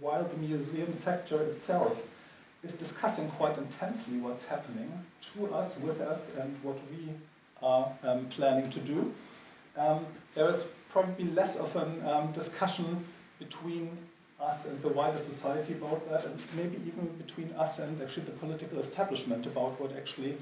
while the museum sector itself is discussing quite intensely what's happening to us, with us, and what we are planning to do, there is probably less of a discussion between us and the wider society about that, and maybe even between us and actually the political establishment about what actually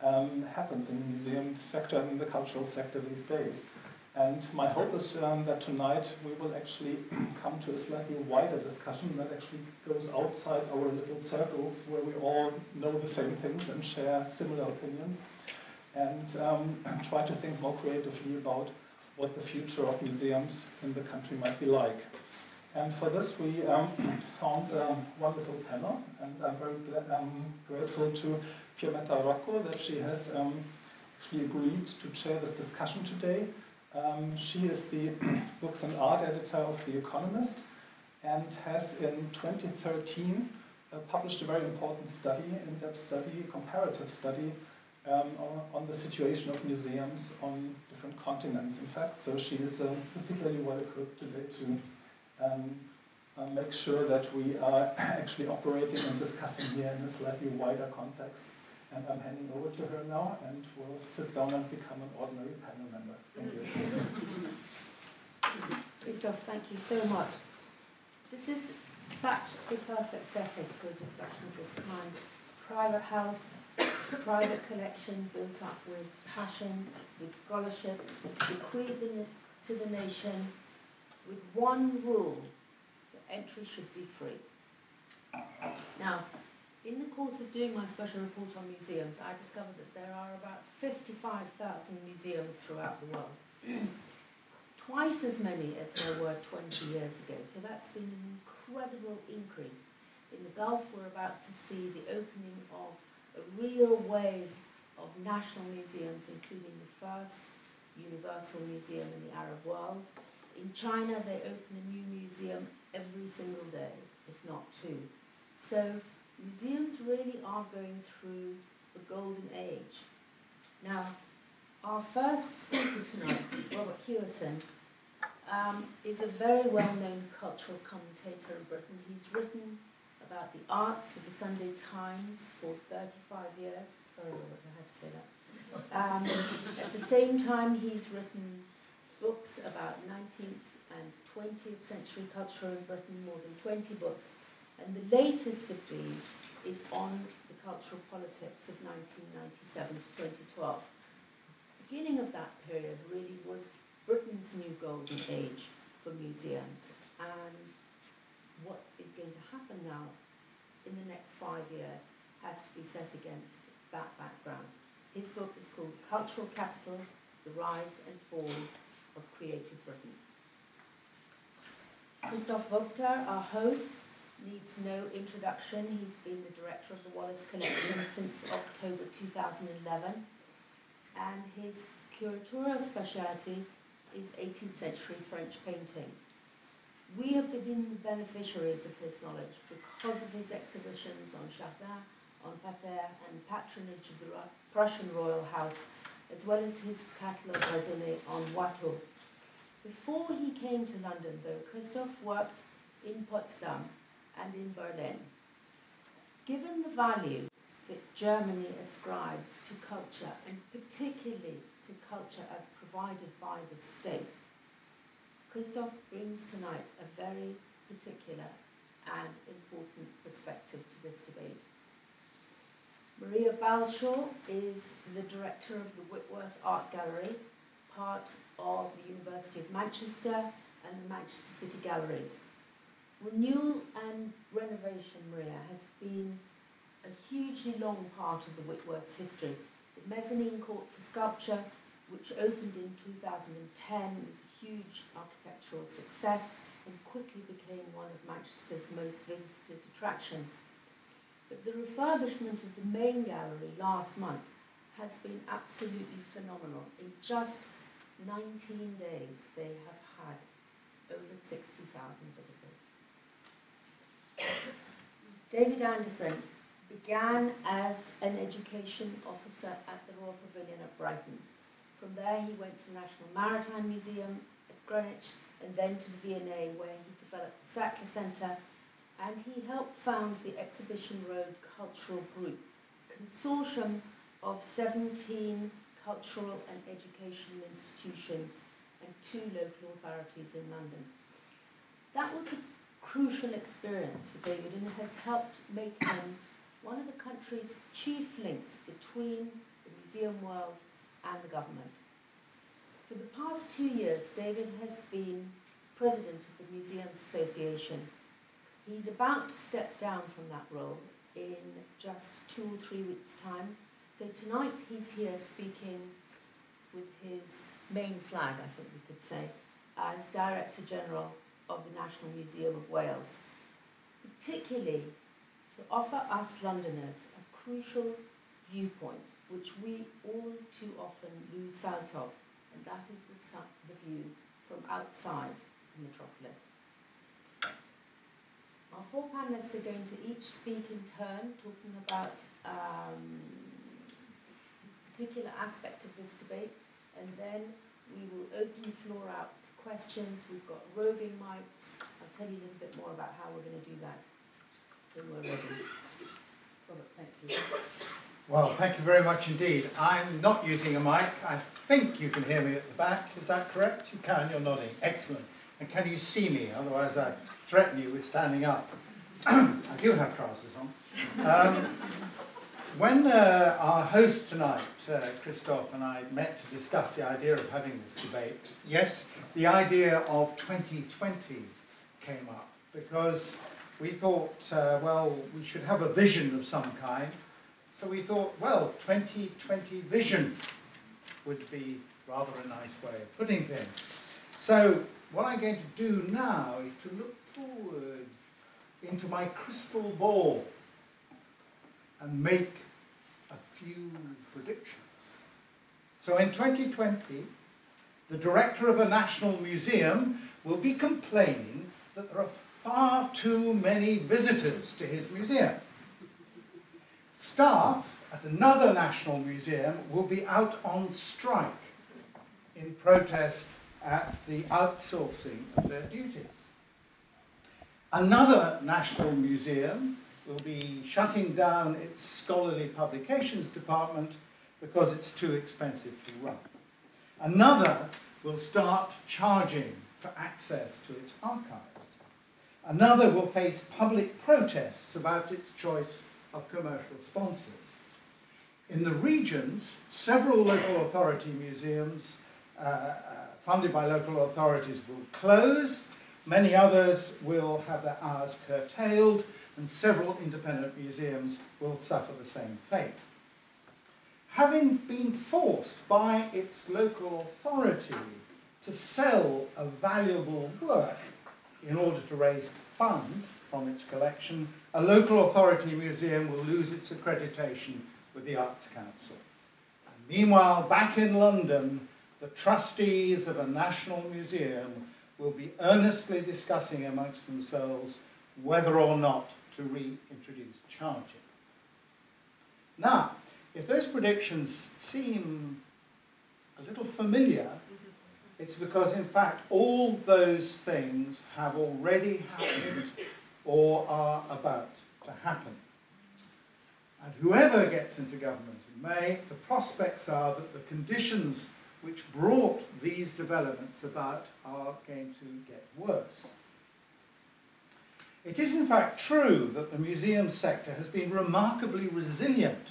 happens in the museum sector and in the cultural sector these days. And my hope is that tonight we will actually come to a slightly wider discussion that actually goes outside our little circles where we all know the same things and share similar opinions, and try to think more creatively about what the future of museums in the country might be like. And for this we found a wonderful panel, and I'm very grateful to Fiammetta Rocco that she has actually agreed to chair this discussion today. She is the books and art editor of The Economist and has in 2013 published a very important study, in-depth study, comparative study on the situation of museums on different continents, in fact. So she is particularly well equipped today to make sure that we are actually operating and discussing here in a slightly wider context. And I'm handing over to her now, and we'll sit down and become an ordinary panel member. Thank you. Christoph, thank you so much. This is such a perfect setting for a discussion of this kind. Private house, private collection built up with passion, with scholarship, bequeathed to the nation, with one rule: that entry should be free. Now, in the course of doing my special report on museums, I discovered that there are about 55,000 museums throughout the world. Twice as many as there were 20 years ago, so that's been an incredible increase. In the Gulf, we're about to see the opening of a real wave of national museums, including the first universal museum in the Arab world. In China, they open a new museum every single day, if not two. So museums really are going through the golden age. Now, our first speaker tonight, Robert Hewison, is a very well-known cultural commentator in Britain. He's written about the arts for the Sunday Times for 35 years. Sorry, Robert, I have to say that. At the same time, he's written books about 19th and 20th century culture in Britain, more than 20 books. And the latest of these is on the cultural politics of 1997 to 2012. The beginning of that period really was Britain's new golden age for museums. And what is going to happen now in the next 5 years has to be set against that background. His book is called Cultural Capital: The Rise and Fall of Creative Britain. Christoph Vogtherr, our host, needs no introduction. He's been the director of the Wallace Collection since October 2011, and his curatorial speciality is 18th century French painting. We have been the beneficiaries of his knowledge because of his exhibitions on Chardin, on Pater, and patronage of the Prussian Royal House, as well as his catalogue raisonné on Watteau. Before he came to London, though, Christoph worked in Potsdam and in Berlin. Given the value that Germany ascribes to culture, and particularly to culture as provided by the state, Christoph brings tonight a very particular and important perspective to this debate. Maria Balshaw is the director of the Whitworth Art Gallery, part of the University of Manchester and the Manchester City Galleries. Renewal and renovation, Maria, has been a hugely long part of the Whitworth's history. The Mezzanine Court for Sculpture, which opened in 2010, was a huge architectural success and quickly became one of Manchester's most visited attractions. But the refurbishment of the main gallery last month has been absolutely phenomenal. In just 19 days, they have had over 60,000 visitors. David Anderson began as an education officer at the Royal Pavilion at Brighton. From there he went to the National Maritime Museum at Greenwich, and then to the V&A, where he developed the Sackler Centre and he helped found the Exhibition Road Cultural Group, a consortium of 17 cultural and educational institutions and 2 local authorities in London. That was a crucial experience for David, and it has helped make him one of the country's chief links between the museum world and the government. For the past 2 years, David has been president of the Museums Association. He's about to step down from that role in just 2 or 3 weeks' time. So tonight he's here speaking with his main flag, I think we could say, as Director General of the National Museum of Wales, particularly to offer us Londoners a crucial viewpoint which we all too often lose sight of, and that is the view from outside the metropolis. Our 4 panellists are going to each speak in turn, talking about a particular aspect of this debate, and then we will open the floor out to questions. We've got roving mics. I'll tell you a little bit more about how we're going to do that when we're ready. Robert, thank you. Well, thank you very much indeed. I'm not using a mic. I think you can hear me at the back. Is that correct? You can. You're nodding. Excellent. And can you see me? Otherwise, I threaten you with standing up. I do have trousers on. When our host tonight, Christoph, and I met to discuss the idea of having this debate, yes, the idea of 2020 came up, because we thought, well, we should have a vision of some kind. So we thought, well, 2020 vision would be rather a nice way of putting things. So what I'm going to do now is to look forward into my crystal ball and make a few predictions. So in 2020, the director of a national museum will be complaining that there are far too many visitors to his museum. Staff at another national museum will be out on strike in protest at the outsourcing of their duties. Another national museum will be shutting down its scholarly publications department because it's too expensive to run. Another will start charging for access to its archives. Another will face public protests about its choice of commercial sponsors. In the regions, several local authority museums funded by local authorities will close, many others will have their hours curtailed, and several independent museums will suffer the same fate. Having been forced by its local authority to sell a valuable work in order to raise funds from its collection, a local authority museum will lose its accreditation with the Arts Council. And meanwhile, back in London, the trustees of a national museum will be earnestly discussing amongst themselves whether or not to reintroduce charging. Now, if those predictions seem a little familiar, it's because, in fact, all those things have already happened or are about to happen. And whoever gets into government in May, the prospects are that the conditions which brought these developments about are going to get worse. It is in fact true that the museum sector has been remarkably resilient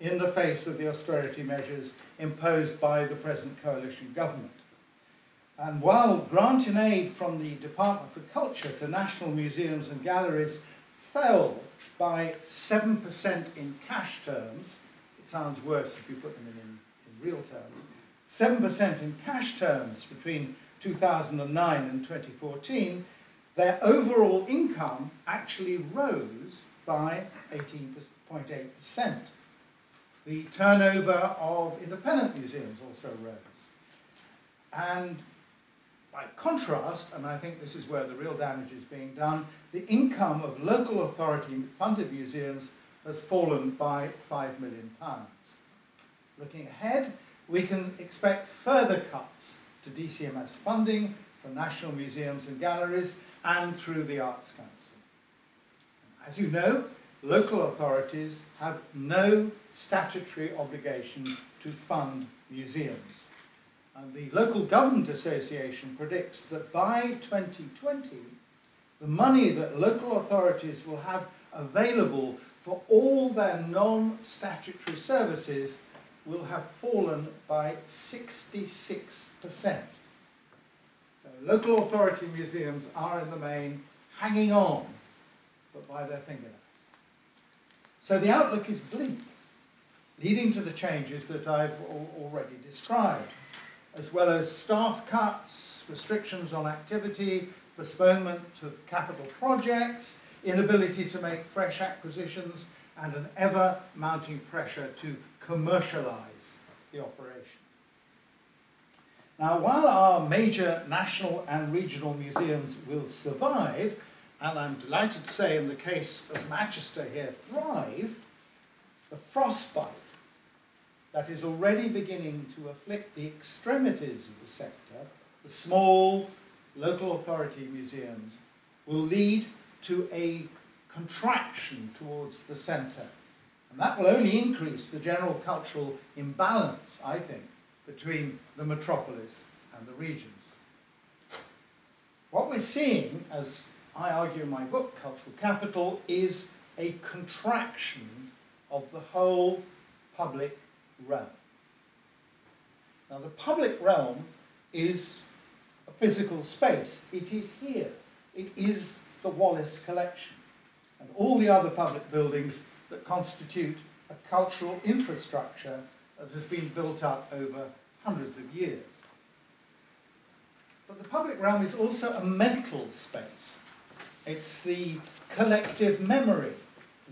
in the face of the austerity measures imposed by the present coalition government. And while grant and aid from the Department for Culture to national museums and galleries fell by 7% in cash terms, it sounds worse if you put them in real terms, 7% in cash terms between 2009 and 2014, their overall income actually rose by 18.8%. The turnover of independent museums also rose. And by contrast, and I think this is where the real damage is being done, the income of local authority-funded museums has fallen by £5 million. Looking ahead, we can expect further cuts to DCMS funding for national museums and galleries and through the Arts Council. As you know, local authorities have no statutory obligation to fund museums. And the Local Government Association predicts that by 2020, the money that local authorities will have available for all their non-statutory services will have fallen by 66%. So local authority museums are in the main hanging on, but by their fingernails. So the outlook is bleak, leading to the changes that I've already described, as well as staff cuts, restrictions on activity, postponement of capital projects, inability to make fresh acquisitions, and an ever-mounting pressure to commercialise the operation. Now, while our major national and regional museums will survive, and I'm delighted to say in the case of Manchester here, thrive, the frostbite that is already beginning to afflict the extremities of the sector, the small local authority museums, will lead to a contraction towards the centre. And that will only increase the general cultural imbalance, I think, between the metropolis and the regions. What we're seeing, as I argue in my book, Cultural Capital, is a contraction of the whole public realm. Now, the public realm is a physical space. It is here. It is the Wallace Collection and all the other public buildings that constitute a cultural infrastructure that has been built up over hundreds of years. But the public realm is also a mental space. It's the collective memory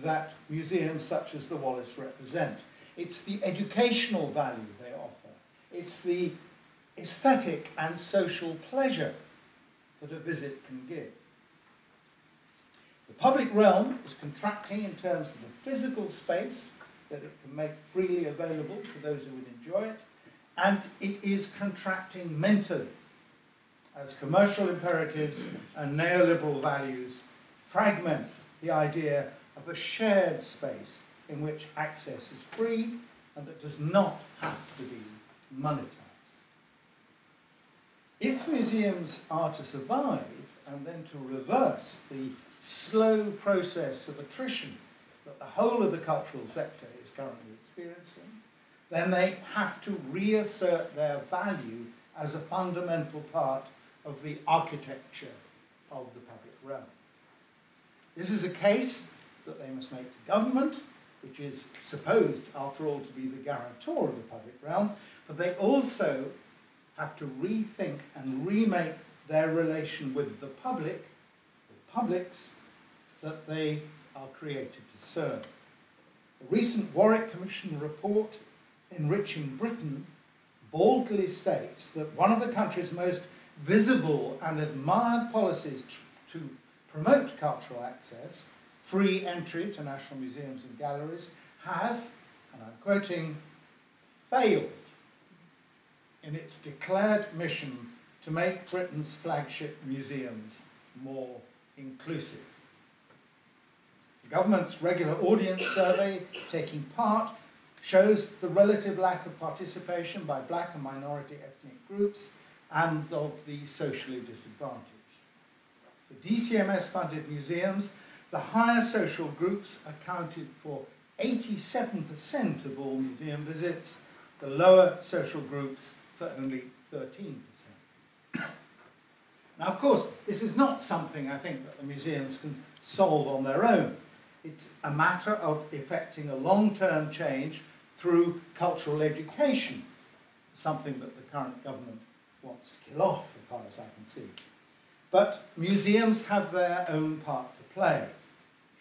that museums such as the Wallace represent. It's the educational value they offer. It's the aesthetic and social pleasure that a visit can give. The public realm is contracting in terms of the physical space that it can make freely available to those who would enjoy it, and it is contracting mentally as commercial imperatives and neoliberal values fragment the idea of a shared space in which access is free and that does not have to be monetized. If museums are to survive and then to reverse the slow process of attrition that the whole of the cultural sector is currently experiencing, then they have to reassert their value as a fundamental part of the architecture of the public realm. This is a case that they must make to government, which is supposed, after all, to be the guarantor of the public realm, but they also have to rethink and remake their relation with the public, publics that they are created to serve. The recent Warwick Commission report, Enriching Britain, boldly states that one of the country's most visible and admired policies to promote cultural access, free entry to national museums and galleries, has, and I'm quoting, failed in its declared mission to make Britain's flagship museums more inclusive. The government's regular audience survey taking part shows the relative lack of participation by black and minority ethnic groups and of the socially disadvantaged. For DCMS-funded museums, the higher social groups accounted for 87% of all museum visits, the lower social groups for only 13%. Now, of course, this is not something, I think, that the museums can solve on their own. It's a matter of effecting a long-term change through cultural education, something that the current government wants to kill off, as far as I can see. But museums have their own part to play,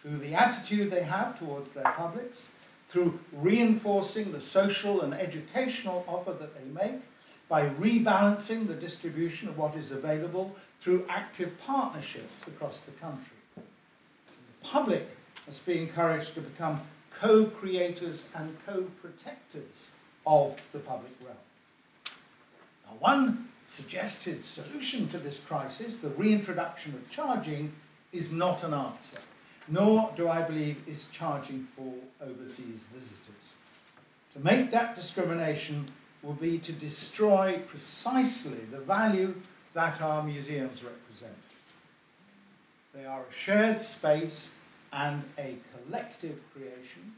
through the attitude they have towards their publics, through reinforcing the social and educational offer that they make, by rebalancing the distribution of what is available through active partnerships across the country. The public must be encouraged to become co-creators and co-protectors of the public realm. Now, one suggested solution to this crisis, the reintroduction of charging, is not an answer. nor do I believe is charging for overseas visitors. To make that discrimination would be to destroy precisely the value that our museums represent. They are a shared space and a collective creation.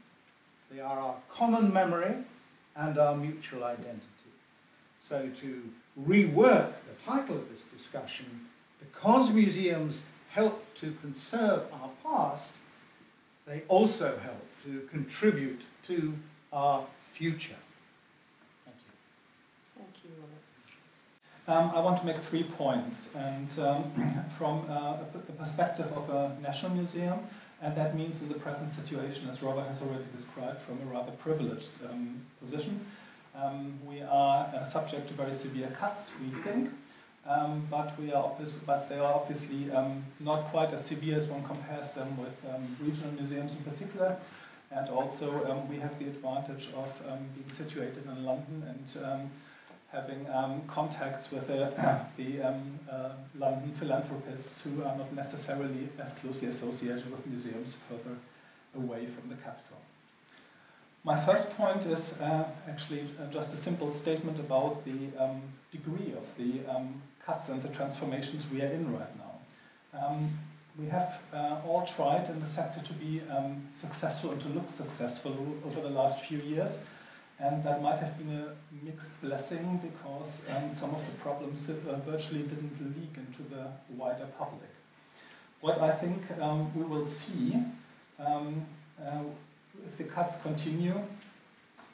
They are our common memory and our mutual identity. So to rework the title of this discussion, because museums help to conserve our past, they also help to contribute to our future. Thank you. Thank you, Robert. I want to make 3 points, and from the perspective of a national museum, and that means in the present situation, as Robert has already described, from a rather privileged position. We are subject to very severe cuts, we think, but they are obviously not quite as severe as one compares them with regional museums in particular. And also we have the advantage of being situated in London and having contacts with the London philanthropists who are not necessarily as closely associated with museums further away from the capital. My first point is actually just a simple statement about the degree of the cuts and the transformations we are in right now. We have all tried in the sector to be successful and to look successful over the last few years, and that might have been a mixed blessing because some of the problems virtually didn't leak into the wider public. What I think we will see if the cuts continue,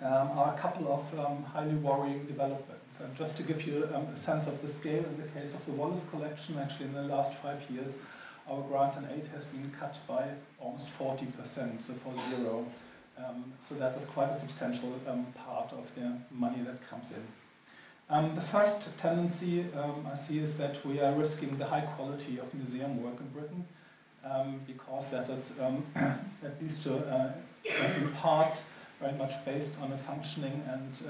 are a couple of highly worrying developments. And just to give you a sense of the scale, in the case of the Wallace Collection, actually in the last 5 years, our grant and aid has been cut by almost 40%, so 40. So that is quite a substantial part of the money that comes in. The first tendency I see is that we are risking the high quality of museum work in Britain, because that is, at least to in parts, very much based on a functioning and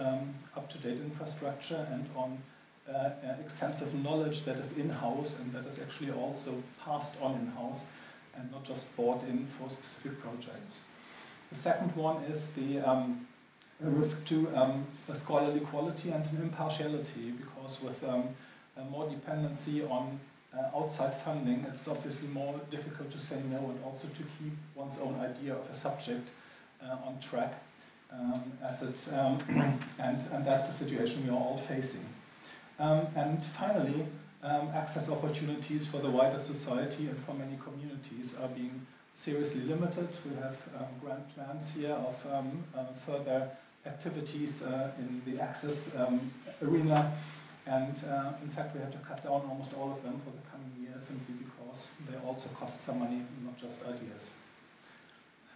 up-to-date infrastructure and on extensive knowledge that is in-house and that is actually also passed on in-house and not just bought in for specific projects. The second one is the risk to scholarly quality and an impartiality, because with more dependency on outside funding, it's obviously more difficult to say no and also to keep one's own idea of a subject on track, and that's the situation we are all facing. And finally, access opportunities for the wider society and for many communities are being seriously limited. We have grand plans here of further activities in the access arena, and in fact we had to cut down almost all of them for the coming years simply because they also cost some money, not just ideas.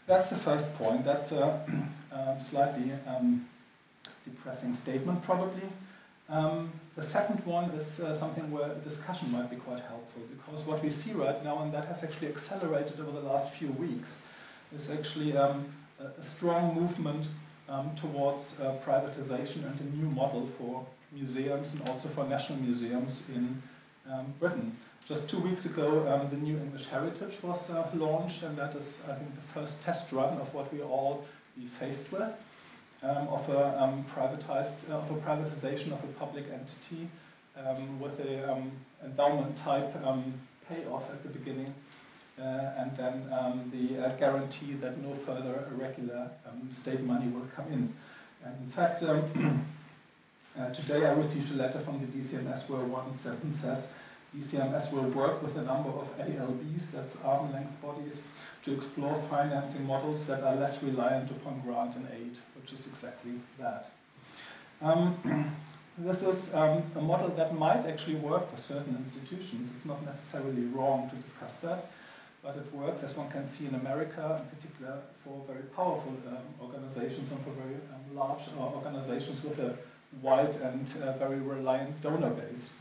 That's the first point. That's a slightly depressing statement, probably. The second one is something where discussion might be quite helpful, because what we see right now, and that has actually accelerated over the last few weeks, is actually a strong movement towards privatization and a new model for museums and also for national museums in Britain. Just 2 weeks ago, the New English Heritage was launched, and that is, I think, the first test run of what we all be faced with, of a privatization of a public entity with an endowment type payoff at the beginning, and then the guarantee that no further irregular state money will come in. And in fact, today I received a letter from the DCMS where one sentence says, DCMS will work with a number of ALBs, that's arm-length bodies, to explore financing models that are less reliant upon grant and aid, which is exactly that. This is a model that might actually work for certain institutions. It's not necessarily wrong to discuss that, but it works, as one can see in America, in particular for very powerful organizations and for very large organizations with a wide and very reliant donor base.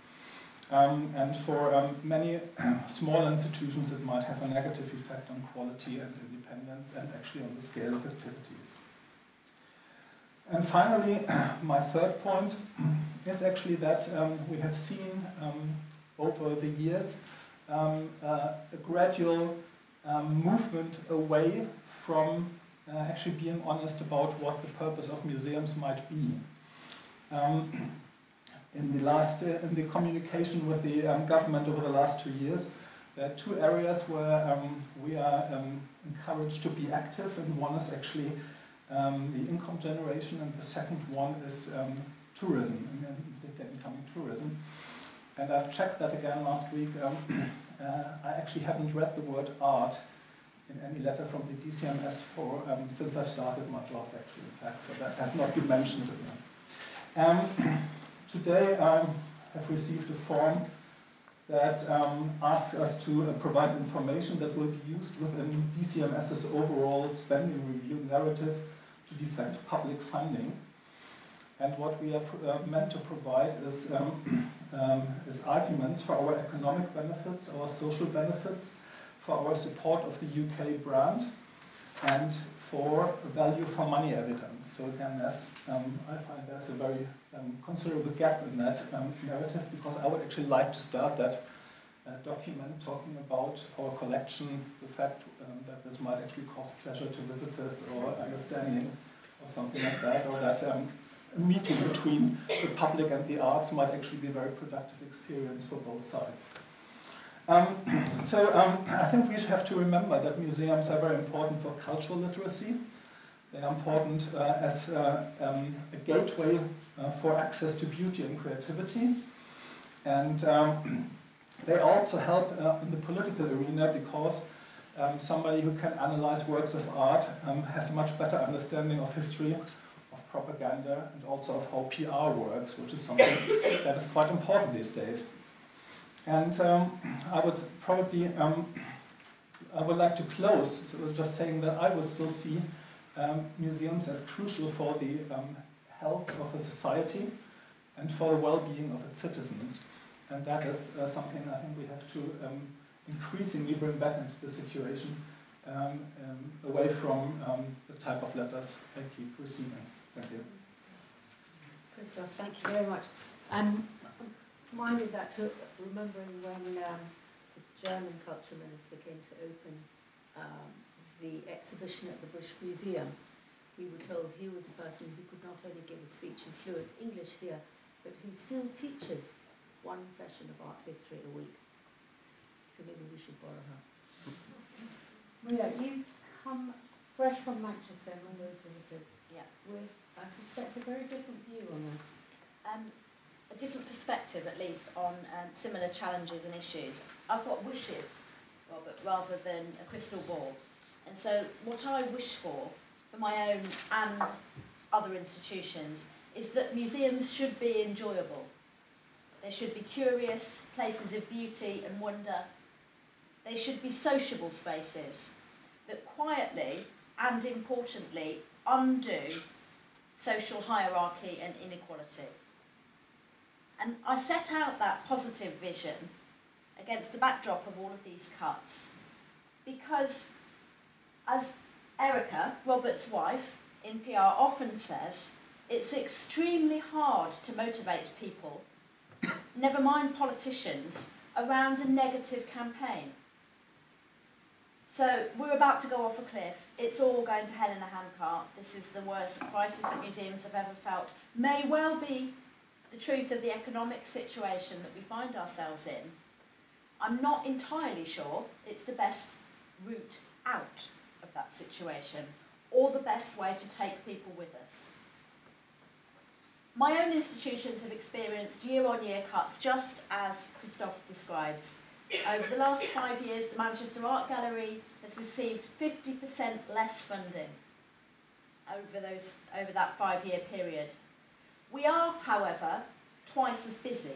And for many small institutions, it might have a negative effect on quality and independence and actually on the scale of activities. And finally, my third point is actually that we have seen over the years a gradual movement away from actually being honest about what the purpose of museums might be. In the communication with the government over the last 2 years, there are two areas where we are encouraged to be active, and one is actually the income generation, and the second one is tourism, and incoming tourism. And I've checked that again last week. I actually haven't read the word art in any letter from the DCMS for, since I've started my job, actually, in fact, so that has not been mentioned again. Today I have received a form that asks us to provide information that will be used within DCMS's overall spending review narrative to defend public funding. And what we are meant to provide is arguments for our economic benefits, our social benefits, for our support of the UK brand, and for value for money evidence. So again, there's, I find there's a very considerable gap in that narrative, because I would actually like to start that document talking about our collection, the fact that this might actually cause pleasure to visitors or understanding or something like that, or that a meeting between the public and the arts might actually be a very productive experience for both sides. I think we have to remember that museums are very important for cultural literacy. They are important as a gateway for access to beauty and creativity. And they also help in the political arena, because somebody who can analyze works of art has a much better understanding of history, of propaganda, and also of how PR works, which is something that is quite important these days. And I would probably, I would like to close so just saying that I would still see museums as crucial for the health of a society and for the well-being of its citizens. And that is something I think we have to increasingly bring back into the situation, away from the type of letters I keep receiving. Thank you. Christoph, thank you very much. Reminded that to remembering when the German culture minister came to open the exhibition at the British Museum, we were told he was a person who could not only give a speech in fluent English here, but who still teaches one session of art history a week. So maybe we should borrow her. Maria, you come fresh from Manchester and all those visitors. Yeah. With, I suspect, a very different view on this. A different perspective, at least, on similar challenges and issues. I've got wishes, Robert, rather than a crystal ball. And so what I wish for my own and other institutions, is that museums should be enjoyable. They should be curious places of beauty and wonder. They should be sociable spaces that quietly and importantly undo social hierarchy and inequality. And I set out that positive vision against the backdrop of all of these cuts, because as Erica, Robert's wife, in PR often says, it's extremely hard to motivate people, never mind politicians, around a negative campaign. So we're about to go off a cliff, it's all going to hell in a handcart, this is the worst crisis that museums have ever felt, may well be the truth of the economic situation that we find ourselves in. I'm not entirely sure it's the best route out of that situation, or the best way to take people with us. My own institutions have experienced year-on-year cuts, just as Christoph describes. Over the last 5 years, the Manchester Art Gallery has received 50% less funding over that 5-year period. We are, however, twice as busy.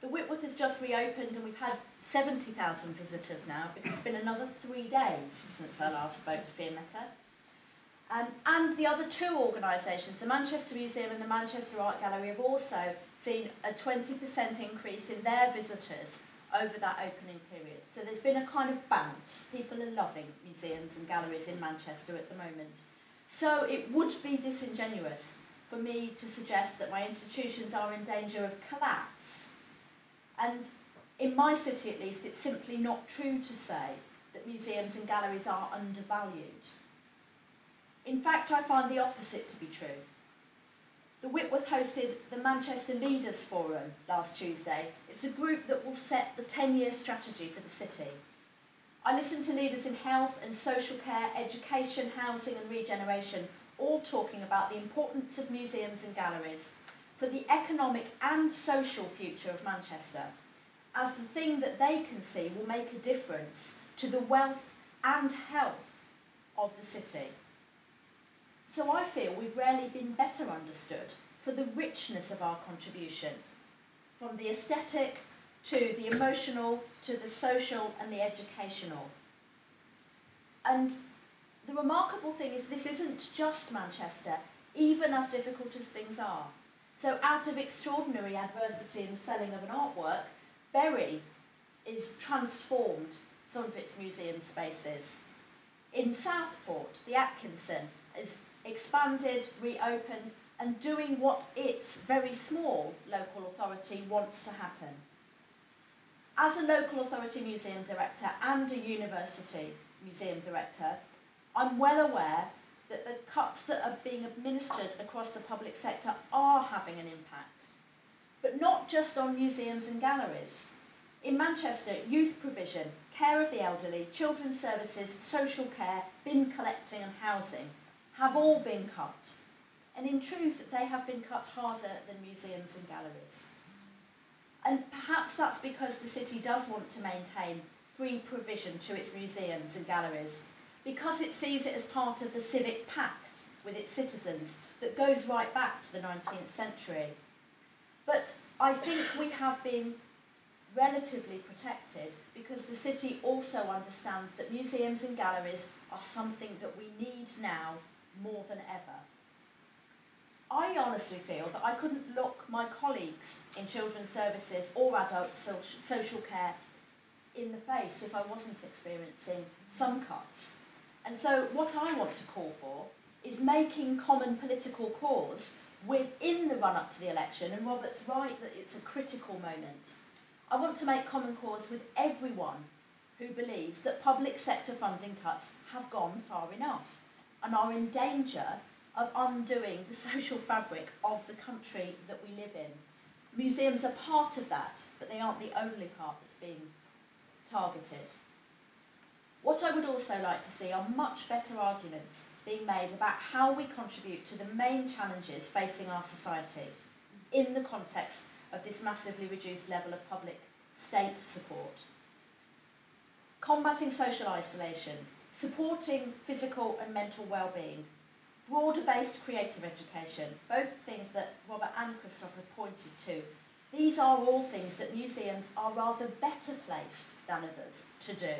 The Whitworth has just reopened and we've had 70,000 visitors now, because it's been another 3 days since I last spoke to Fiammetta. And the other two organisations, the Manchester Museum and the Manchester Art Gallery, have also seen a 20% increase in their visitors over that opening period. So there's been a kind of bounce. People are loving museums and galleries in Manchester at the moment. So it would be disingenuous for me to suggest that my institutions are in danger of collapse. And in my city, at least, it's simply not true to say that museums and galleries are undervalued. In fact, I find the opposite to be true. The Whitworth hosted the Manchester Leaders Forum last Tuesday. It's a group that will set the 10-year strategy for the city. I listened to leaders in health and social care, education, housing and regeneration, all talking about the importance of museums and galleries for the economic and social future of Manchester, as the thing that they can see will make a difference to the wealth and health of the city. So I feel we've rarely been better understood for the richness of our contribution, from the aesthetic to the emotional, to the social and the educational. And the remarkable thing is this isn't just Manchester, even as difficult as things are. So out of extraordinary adversity in the selling of an artwork, Bury is transformed some of its museum spaces. In Southport, the Atkinson is expanded, reopened, and doing what its very small local authority wants to happen. As a local authority museum director and a university museum director, I'm well aware that the cuts that are being administered across the public sector are having an impact. But not just on museums and galleries. In Manchester, youth provision, care of the elderly, children's services, social care, bin collecting and housing have all been cut, and in truth they have been cut harder than museums and galleries. And perhaps that's because the city does want to maintain free provision to its museums and galleries, because it sees it as part of the civic pact with its citizens that goes right back to the 19th century. But I think we have been relatively protected because the city also understands that museums and galleries are something that we need now more than ever. I honestly feel that I couldn't look my colleagues in children's services or adult social care in the face if I wasn't experiencing some cuts. And so what I want to call for is making common political cause within the run-up to the election, and Robert's right that it's a critical moment. I want to make common cause with everyone who believes that public sector funding cuts have gone far enough and are in danger of undoing the social fabric of the country that we live in. Museums are part of that, but they aren't the only part that's being targeted. What I would also like to see are much better arguments being made about how we contribute to the main challenges facing our society in the context of this massively reduced level of public state support. Combating social isolation, supporting physical and mental well-being, broader-based creative education, both things that Robert and Christoph have pointed to, these are all things that museums are rather better placed than others to do,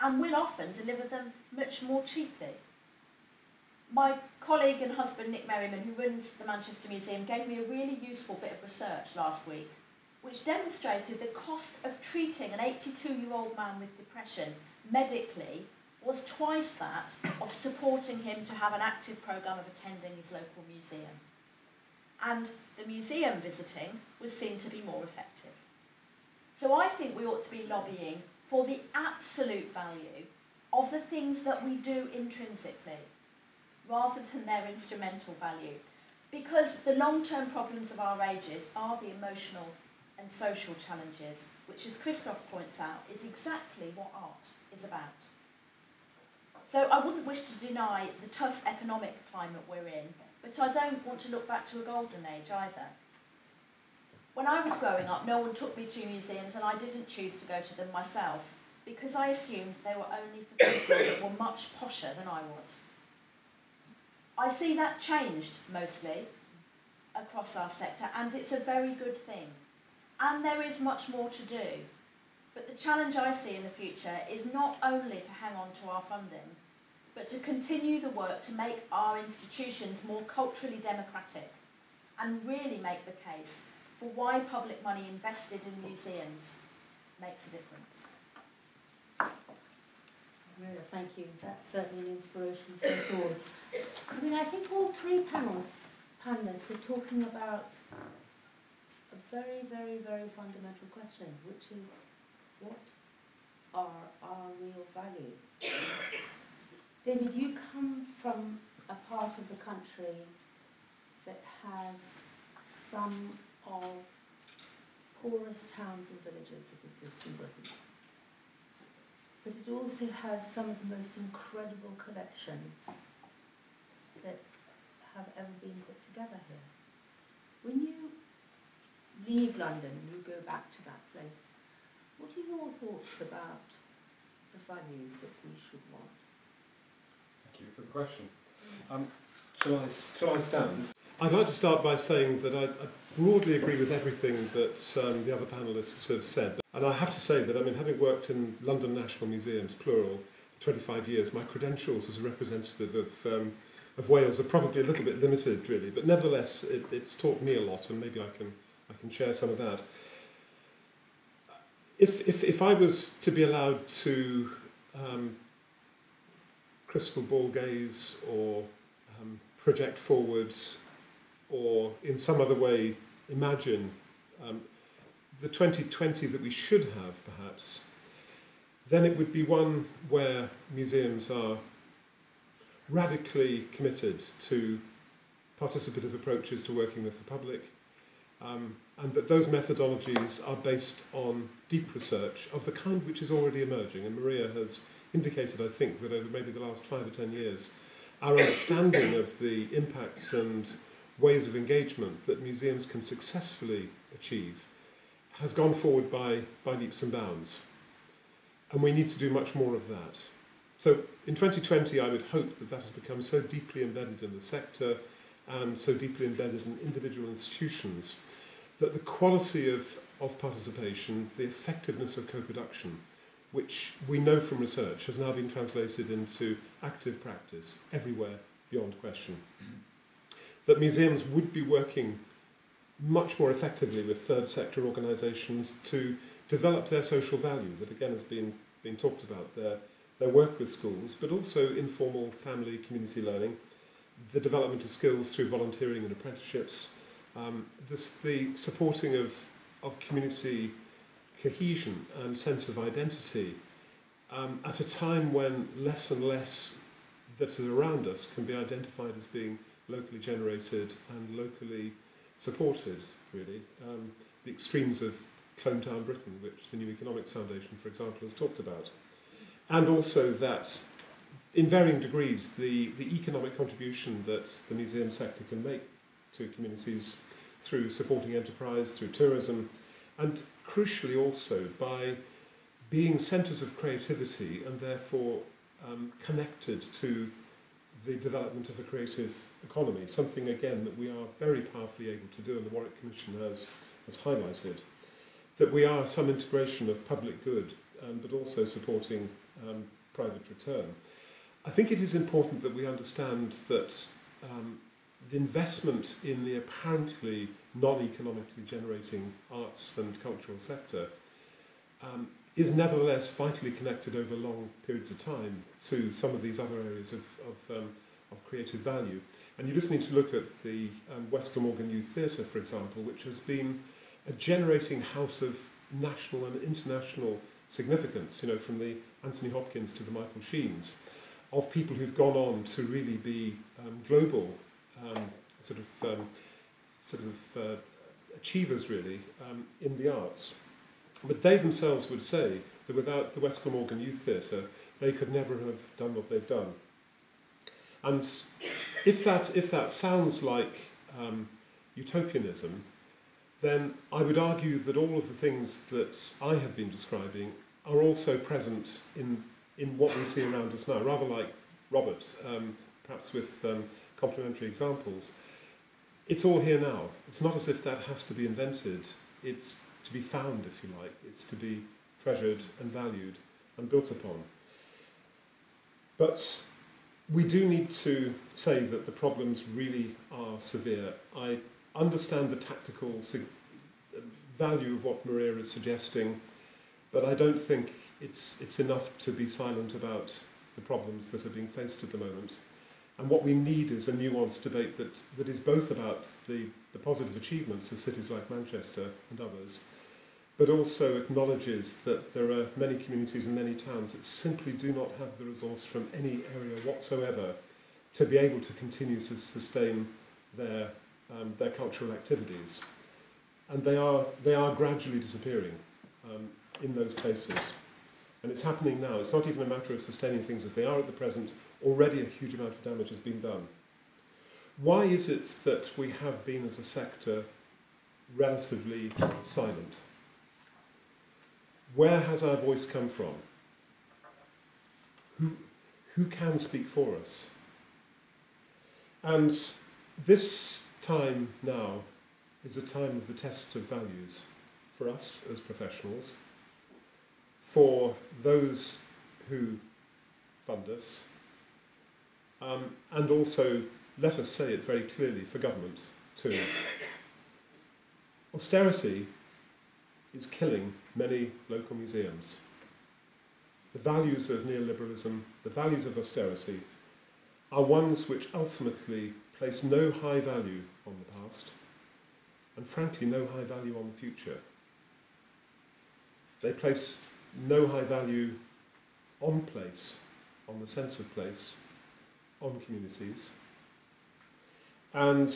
and will often deliver them much more cheaply. My colleague and husband, Nick Merriman, who runs the Manchester Museum, gave me a really useful bit of research last week, which demonstrated the cost of treating an 82-year-old man with depression medically was twice that of supporting him to have an active programme of attending his local museum. And the museum visiting was seen to be more effective. So I think we ought to be lobbying for the absolute value of the things that we do intrinsically, rather than their instrumental value. Because the long-term problems of our ages are the emotional and social challenges, which, as Christoph points out, is exactly what art is about. So I wouldn't wish to deny the tough economic climate we're in, but I don't want to look back to a golden age either. When I was growing up, no one took me to museums and I didn't choose to go to them myself, because I assumed they were only for people that were much posher than I was. I see that changed, mostly, across our sector, and it's a very good thing. And there is much more to do. But the challenge I see in the future is not only to hang on to our funding, but to continue the work to make our institutions more culturally democratic and really make the case for why public money invested in museums makes a difference. Maria, thank you. That's certainly an inspiration to us all. I mean, I think all three panellists are talking about a very, very, very fundamental question, which is what are our real values. David, you come from a part of the country that has some of the poorest towns and villages that exist in Britain. But it also has some of the most incredible collections that have ever been put together here. When you leave London, you go back to that place. What are your thoughts about the values that we should want? Thank you for the question. Shall I stand? I'd like to start by saying that I broadly agree with everything that the other panellists have said. And I have to say that, I mean, having worked in London National Museums, plural, 25 years, my credentials as a representative of Wales are probably a little bit limited, really. But nevertheless, it's taught me a lot, and maybe I can share some of that. If I was to be allowed to crystal ball gaze or project forwards or in some other way imagine the 2020 that we should have, perhaps, then it would be one where museums are radically committed to participative approaches to working with the public, and that those methodologies are based on deep research of the kind which is already emerging. And Maria has indicated, I think, that over maybe the last 5 or 10 years, our understanding of the impacts and ways of engagement that museums can successfully achieve has gone forward by leaps and bounds. And we need to do much more of that. So in 2020, I would hope that that has become so deeply embedded in the sector and so deeply embedded in individual institutions that the quality of participation, the effectiveness of co-production, which we know from research has now been translated into active practice everywhere beyond question. That museums would be working much more effectively with third sector organisations to develop their social value, that again has been talked about, their work with schools, but also informal family community learning, the development of skills through volunteering and apprenticeships, the supporting of community cohesion and sense of identity at a time when less and less that is around us can be identified as being locally generated and locally supported, really. The extremes of Clone Town Britain, which the New Economics Foundation, for example, has talked about. And also that, in varying degrees, the economic contribution that the museum sector can make to communities through supporting enterprise, through tourism, and crucially also by being centres of creativity and therefore connected to the development of a creative economy, something again that we are very powerfully able to do and the Warwick Commission has highlighted, that we are some integration of public good but also supporting private return. I think it is important that we understand that the investment in the apparently non-economically generating arts and cultural sector is nevertheless vitally connected over long periods of time to some of these other areas of creative value. And you just need to look at the West Glamorgan Youth Theatre, for example, which has been a generating house of national and international significance, you know, from the Anthony Hopkins to the Michael Sheens, of people who've gone on to really be global sort of achievers, really, in the arts. But they themselves would say that without the West Glamorgan Youth Theatre, they could never have done what they've done. And if that sounds like utopianism, then I would argue that all of the things that I have been describing are also present in what we see around us now, rather like Robert, perhaps with complementary examples. It's all here now. It's not as if that has to be invented. It's to be found, if you like. It's to be treasured and valued and built upon. But we do need to say that the problems really are severe. I understand the tactical value of what Maria is suggesting, but I don't think it's enough to be silent about the problems that are being faced at the moment. And what we need is a nuanced debate that is both about the positive achievements of cities like Manchester and others, but also acknowledges that there are many communities and many towns that simply do not have the resource from any area whatsoever to be able to continue to sustain their cultural activities. And they are gradually disappearing in those places. And it's happening now. It's not even a matter of sustaining things as they are at the present. Already a huge amount of damage has been done. Why is it that we have been, as a sector, relatively silent? Where has our voice come from? Who can speak for us? And this time now is a time of the test of values for us as professionals, for those who fund us, and also, let us say it very clearly, for government too. Austerity is killing many local museums. The values of neoliberalism, the values of austerity, are ones which ultimately place no high value on the past, and frankly no high value on the future. They place no high value on place, on the sense of place, on communities. And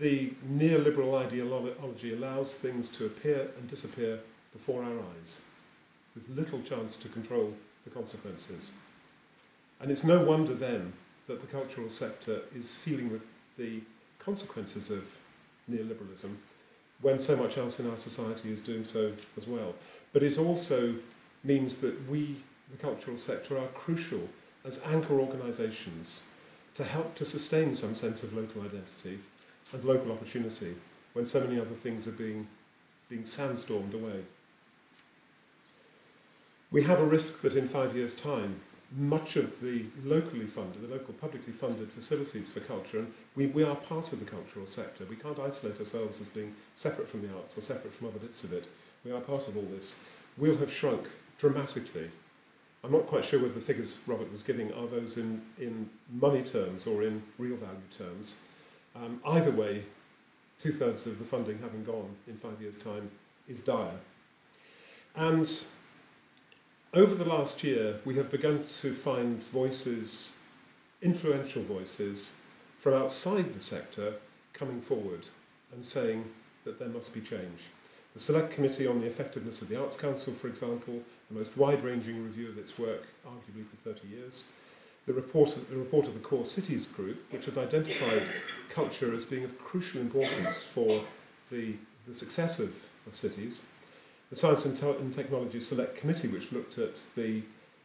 the neoliberal ideology allows things to appear and disappear before our eyes, with little chance to control the consequences. And it's no wonder then that the cultural sector is feeling with the consequences of neoliberalism when so much else in our society is doing so as well. But it also means that we, the cultural sector, are crucial as anchor organisations to help to sustain some sense of local identity and local opportunity when so many other things are being sandstormed away. We have a risk that in 5 years' time, much of the locally funded, the local publicly funded facilities for culture, and we are part of the cultural sector. We can't isolate ourselves as being separate from the arts or separate from other bits of it. We are part of all this. We'll have shrunk dramatically. I'm not quite sure whether the figures Robert was giving are those in money terms or in real value terms. Either way, 2/3 of the funding having gone in 5 years' time is dire. And over the last year, we have begun to find voices, influential voices, from outside the sector coming forward and saying that there must be change. The Select Committee on the Effectiveness of the Arts Council, for example, the most wide-ranging review of its work, arguably for 30 years, the report of the Core Cities Group, which has identified culture as being of crucial importance for the success of cities, the Science and Technology Select Committee, which looked at the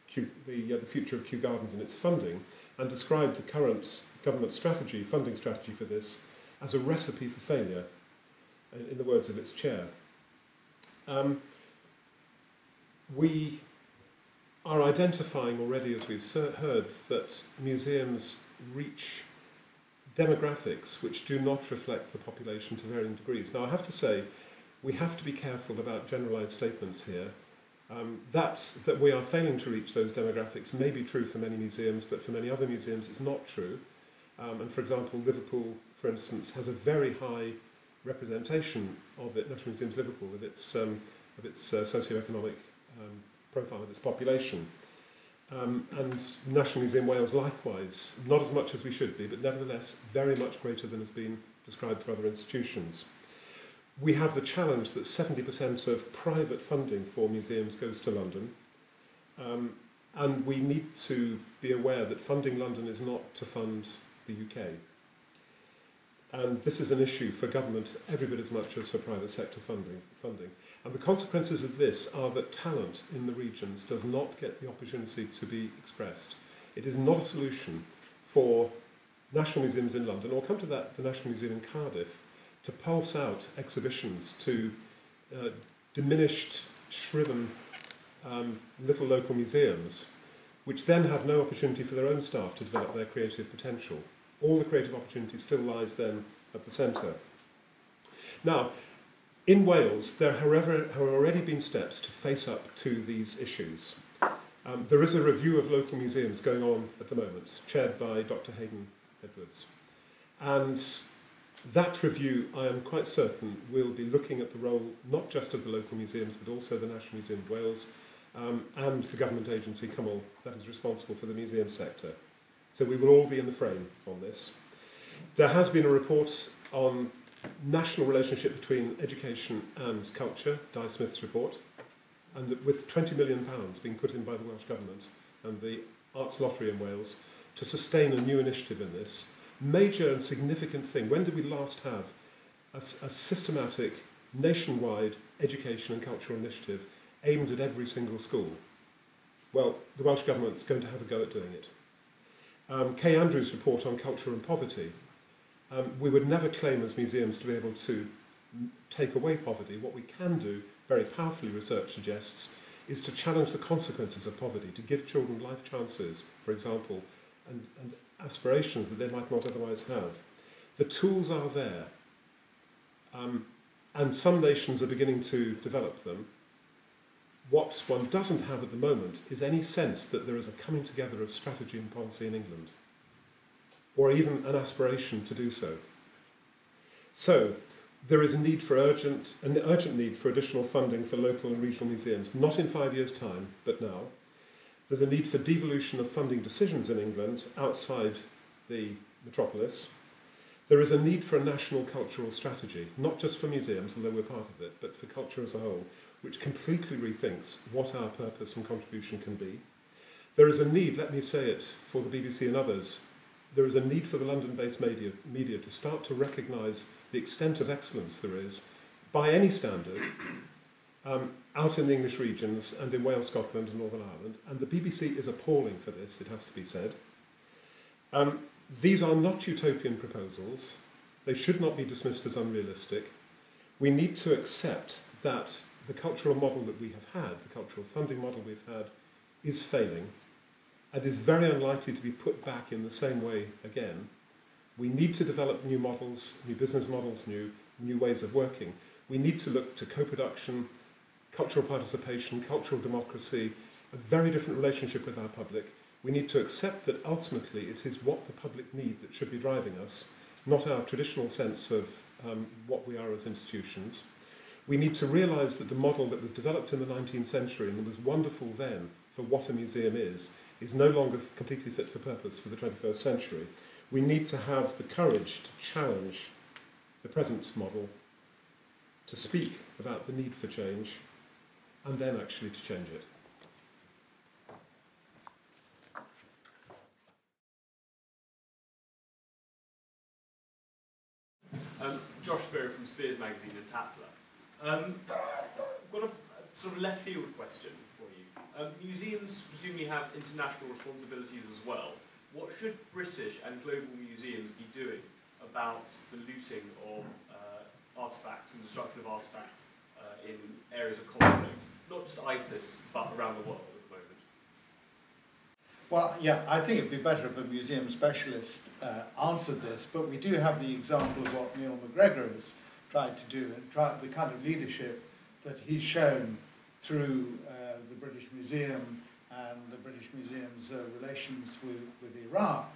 future of Kew Gardens and its funding, and described the current government strategy, funding strategy for this, as a recipe for failure, in the words of its chair. We are identifying already, as we've heard, that museums reach demographics which do not reflect the population to varying degrees. Now, I have to say, we have to be careful about generalised statements here. That we are failing to reach those demographics may be true for many museums, but for many other museums it's not true. And for example, Liverpool, for instance, has a very high representation of it, National Museums Liverpool, of its socio-economic profile of its population. And National Museum Wales likewise, not as much as we should be, but nevertheless very much greater than has been described for other institutions. We have the challenge that 70% of private funding for museums goes to London, and we need to be aware that funding London is not to fund the UK. And this is an issue for government every bit as much as for private sector funding. And the consequences of this are that talent in the regions does not get the opportunity to be expressed. It is not a solution for national museums in London, or come to that, the National Museum in Cardiff, to pulse out exhibitions to diminished, shriven little local museums, which then have no opportunity for their own staff to develop their creative potential. All the creative opportunity still lies then at the centre. Now, in Wales, there have already been steps to face up to these issues. There is a review of local museums going on at the moment, chaired by Dr. Hayden Edwards. And That review, I am quite certain, will be looking at the role not just of the local museums but also the National Museum of Wales and the government agency, COML, that is responsible for the museum sector. So we will all be in the frame on this. There has been a report on national relationship between education and culture, Di Smith's report, and with £20 million being put in by the Welsh Government and the Arts Lottery in Wales to sustain a new initiative in this. Major and significant thing. When did we last have a systematic, nationwide education and cultural initiative aimed at every single school? Well, the Welsh Government's going to have a go at doing it. Kay Andrews' report on culture and poverty. We would never claim as museums to be able to take away poverty. What we can do, very powerfully research suggests, is to challenge the consequences of poverty, to give children life chances, for example, and aspirations that they might not otherwise have. The tools are there, and some nations are beginning to develop them. What one doesn't have at the moment is any sense that there is a coming together of strategy and policy in England, or even an aspiration to do so. So there is a need for an urgent need for additional funding for local and regional museums, not in 5 years' time, but now. There's a need for devolution of funding decisions in England outside the metropolis. There is a need for a national cultural strategy, not just for museums, although we're part of it, but for culture as a whole, which completely rethinks what our purpose and contribution can be. There is a need, let me say it for the BBC and others, there is a need for the London-based media to start to recognise the extent of excellence there is, by any standard, out in the English regions and in Wales, Scotland and Northern Ireland. And the BBC is appalling for this, it has to be said. These are not utopian proposals. They should not be dismissed as unrealistic. We need to accept that the cultural model that we have had, the cultural funding model we've had, is failing and is very unlikely to be put back in the same way again. We need to develop new models, new business models, new ways of working. We need to look to co-production, cultural participation, cultural democracy, a very different relationship with our public. We need to accept that ultimately it is what the public need that should be driving us, not our traditional sense of what we are as institutions. We need to realise that the model that was developed in the 19th century and was wonderful then for what a museum is no longer completely fit for purpose for the 21st century. We need to have the courage to challenge the present model, to speak about the need for change, and then actually to change it. Josh Berry from Spears Magazine and Tatler. I've got a sort of left field question for you. Museums presumably have international responsibilities as well. What should British and global museums be doing about the looting of artefacts and destruction of artefacts in areas of conflict, not just ISIS, but around the world at the moment? Well, yeah, I think it'd be better if a museum specialist answered this, but we do have the example of what Neil McGregor has tried to do, and the kind of leadership that he's shown through the British Museum and the British Museum's relations with Iraq.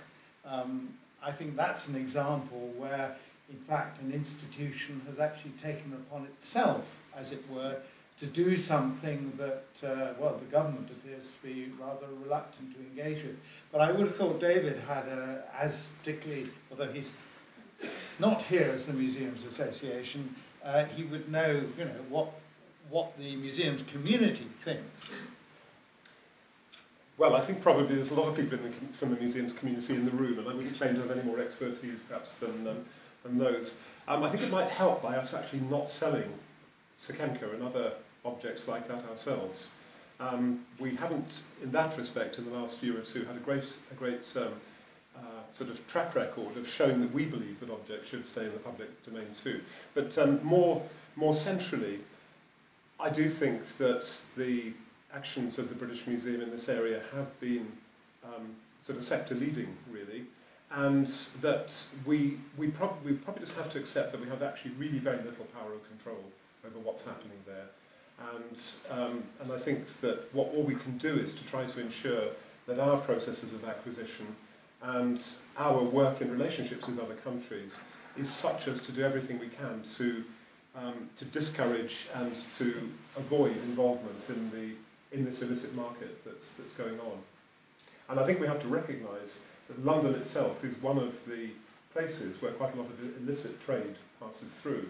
I think that's an example where, in fact, an institution has actually taken upon itself, as it were, to do something that, well, the government appears to be rather reluctant to engage with. But I would have thought David had, as particularly, although he's not here as the Museums Association, he would know, what the museums community thinks. Well, I think probably there's a lot of people from the museums community in the room, and I wouldn't claim to have any more expertise, perhaps, than those. I think it might help by us actually not selling Sekenko and other objects like that ourselves. We haven't, in that respect, in the last year or two, had a great sort of track record of showing that we believe that objects should stay in the public domain too. But more centrally, I do think that the actions of the British Museum in this area have been sort of sector leading, really, and that we probably just have to accept that we have actually really very little power and control over what's happening there. And I think that what all we can do is to try to ensure that our processes of acquisition and our work in relationships with other countries is such as to do everything we can to discourage and to avoid involvement in this illicit market that's going on. And I think we have to recognise that London itself is one of the places where quite a lot of illicit trade passes through.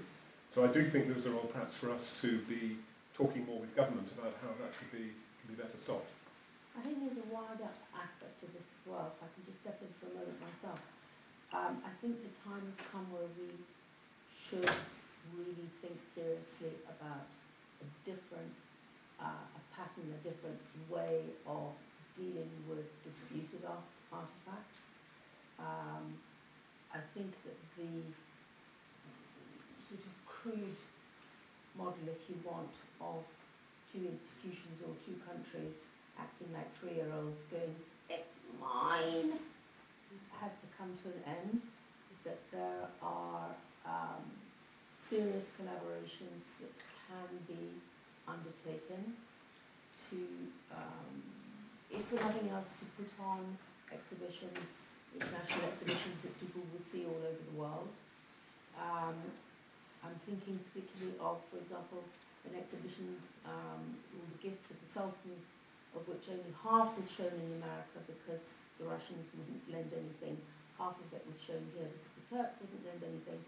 So I do think there's a role perhaps for us to be talking more with government about how that could be better stopped. I think there's a wider aspect to this as well, if I can just step in for a moment myself. I think the time has come where we should really think seriously about a different a different way of dealing with disputed artefacts. I think that the sort of crude model, if you want, of two institutions or two countries acting like three-year-olds going, "It's mine," has to come to an end. That there are serious collaborations that can be undertaken to, if for nothing else, to put on exhibitions, international exhibitions that people will see all over the world. I'm thinking particularly of, for example, an exhibition called The Gifts of the Sultans, of which only half was shown in America because the Russians wouldn't lend anything, half of it was shown here because the Turks wouldn't lend anything,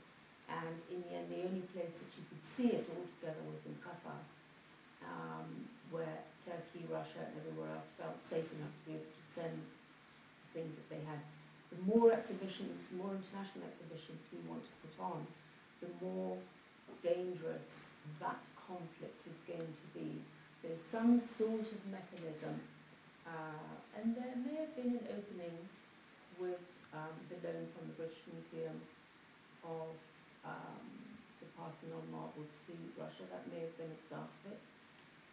and in the end the only place that you could see it all together was in Qatar, where Turkey, Russia and everywhere else felt safe enough to be able to send the things that they had. The more exhibitions, the more international exhibitions we want to put on, the more dangerous that conflict is going to be. So some sort of mechanism, and there may have been an opening with the loan from the British Museum of the Parthenon marble to Russia. That may have been the start of it.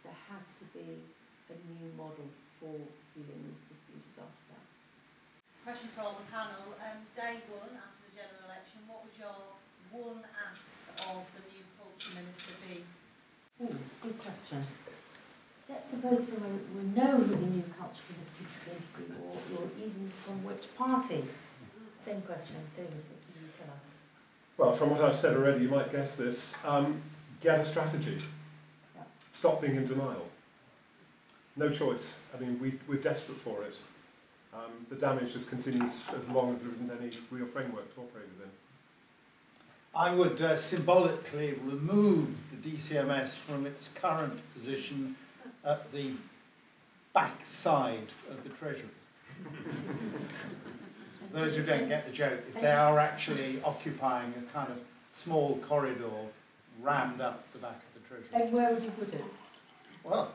There has to be a new model for dealing with disputed artefacts. Question for all the panel. Day one after the general election, what would your one ask of the new culture minister be? Oh, good question. Let's suppose for a moment we know who the new culture minister is going to be, or even from which party. Same question, David, what do you tell us? Well, from what I've said already, you might guess this. Get a strategy. Yeah. Stop being in denial. No choice. I mean, we're desperate for it. The damage just continues as long as there isn't any real framework to operate within. I would symbolically remove the DCMS from its current position at the backside of the Treasury. For those who don't get the joke, if they are actually occupying a kind of small corridor rammed up the back of the Treasury. And where would you put it? Well,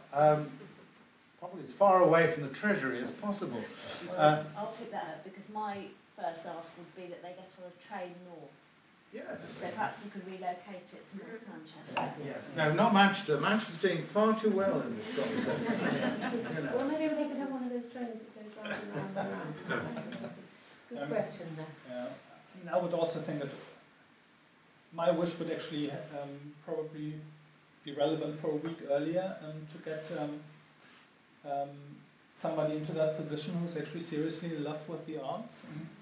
probably as far away from the Treasury as possible. Well, I'll pick that up because my first ask would be that they get on a train north. Yes. So perhaps you could relocate it to North Manchester. Yes. No, not Manchester. Manchester's doing far too well in this conversation. Well, maybe they could have one of those trains that goes round and round and round. Good question there. And I would also think that my wish would actually probably be relevant for a week earlier to get somebody into that position who's actually seriously in love with the arts. Mm-hmm.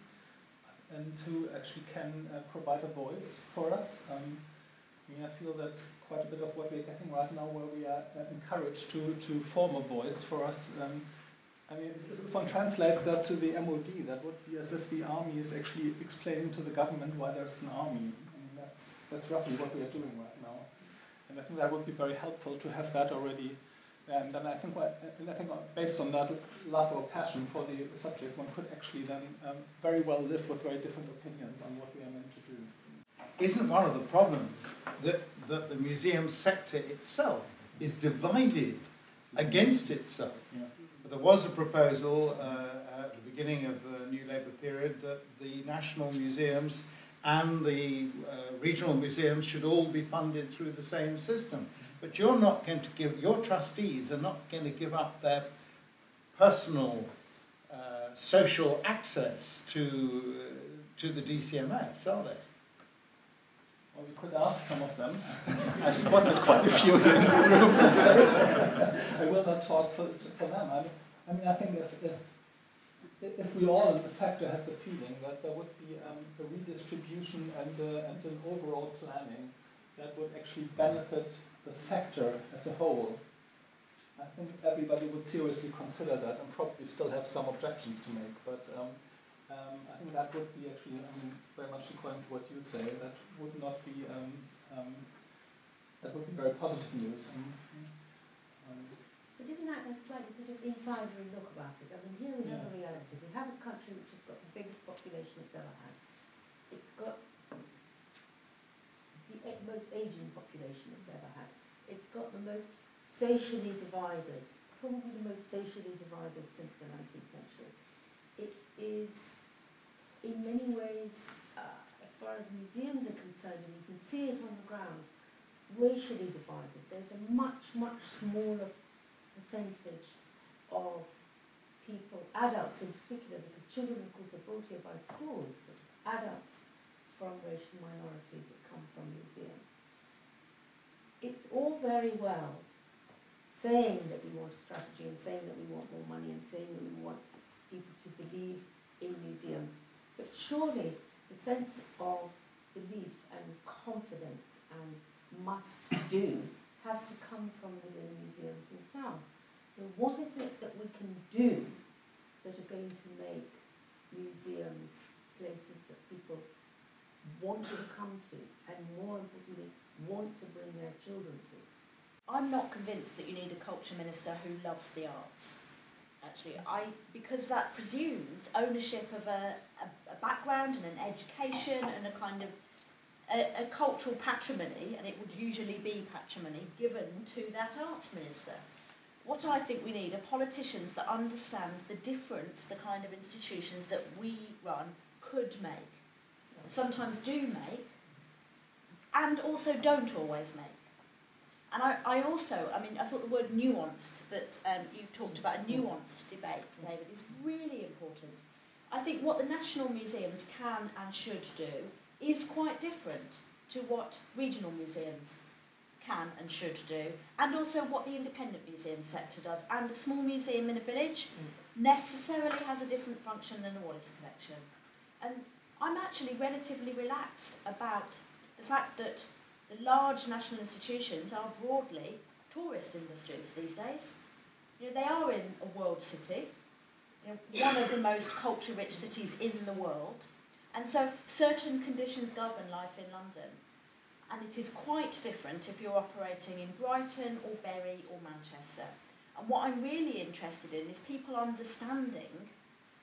And who actually can provide a voice for us. I mean, I feel that quite a bit of what we're getting right now, where we are encouraged to form a voice for us. I mean, if one translates that to the MOD, that would be as if the army is actually explaining to the government why there's an army. I mean, that's roughly what we are doing right now. And I think that would be very helpful to have that already. And then I think based on that love or passion for the subject, one could actually then very well live with very different opinions on what we are meant to do. Isn't one of the problems that the museum sector itself is divided against itself? Yeah. There was a proposal at the beginning of the new Labour period that the national museums and the regional museums should all be funded through the same system. But you're not going to give, your trustees are not going to give up their personal social access to the DCMS, are they? Well, we could ask some of them. I've spotted quite a few in the room. I will not talk for them. I mean, I think if if we all in the sector had the feeling that there would be a redistribution and an overall planning that would actually benefit the sector as a whole, I think everybody would seriously consider that and probably still have some objections to make. But I think that would be actually, very much according to what you say, that would not be, that would be very positive news. But isn't that a slightly sort of insidery look about it? I mean, here we have a reality. We have a country which has got the biggest population it's ever had. It's got the most Asian population it's ever had. It's got the most socially divided, probably the most socially divided since the 19th century. It is, in many ways, as far as museums are concerned, and you can see it on the ground, racially divided. There's a much, much smaller percentage of people, adults in particular, because children of course are brought here by schools, but adults from racial minorities that come from museums. It's all very well saying that we want a strategy and saying that we want more money and saying that we want people to believe in museums, but surely the sense of belief and confidence and must do has to come from within the museums themselves. So what is it that we can do that are going to make museums places that people want to come to and, more importantly, want to bring their children to? I'm not convinced that you need a culture minister who loves the arts, actually, because that presumes ownership of a background and an education and a kind of a cultural patrimony, and it would usually be patrimony given to that arts minister. What I think we need are politicians that understand the difference the kind of institutions that we run could make, sometimes do make, and also don't always make. And I also, I thought the word nuanced, that you talked about, a nuanced debate, David, is really important. I think what the national museums can and should do is quite different to what regional museums can and should do, and also what the independent museum sector does. And a small museum in a village necessarily has a different function than the Wallace Collection. And I'm actually relatively relaxed about the fact that the large national institutions are broadly tourist industries these days. You know, they are in a world city, one of the most culture-rich cities in the world. And so certain conditions govern life in London, and it is quite different if you're operating in Brighton or Bury or Manchester. And what I'm really interested in is people understanding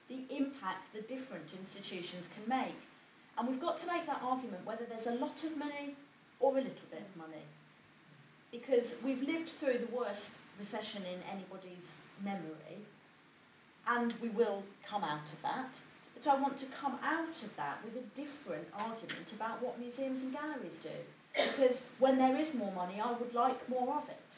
the impact the different institutions can make. And we've got to make that argument whether there's a lot of money or a little bit of money, because we've lived through the worst recession in anybody's memory, and we will come out of that. But I want to come out of that with a different argument about what museums and galleries do. Because when there is more money, I would like more of it.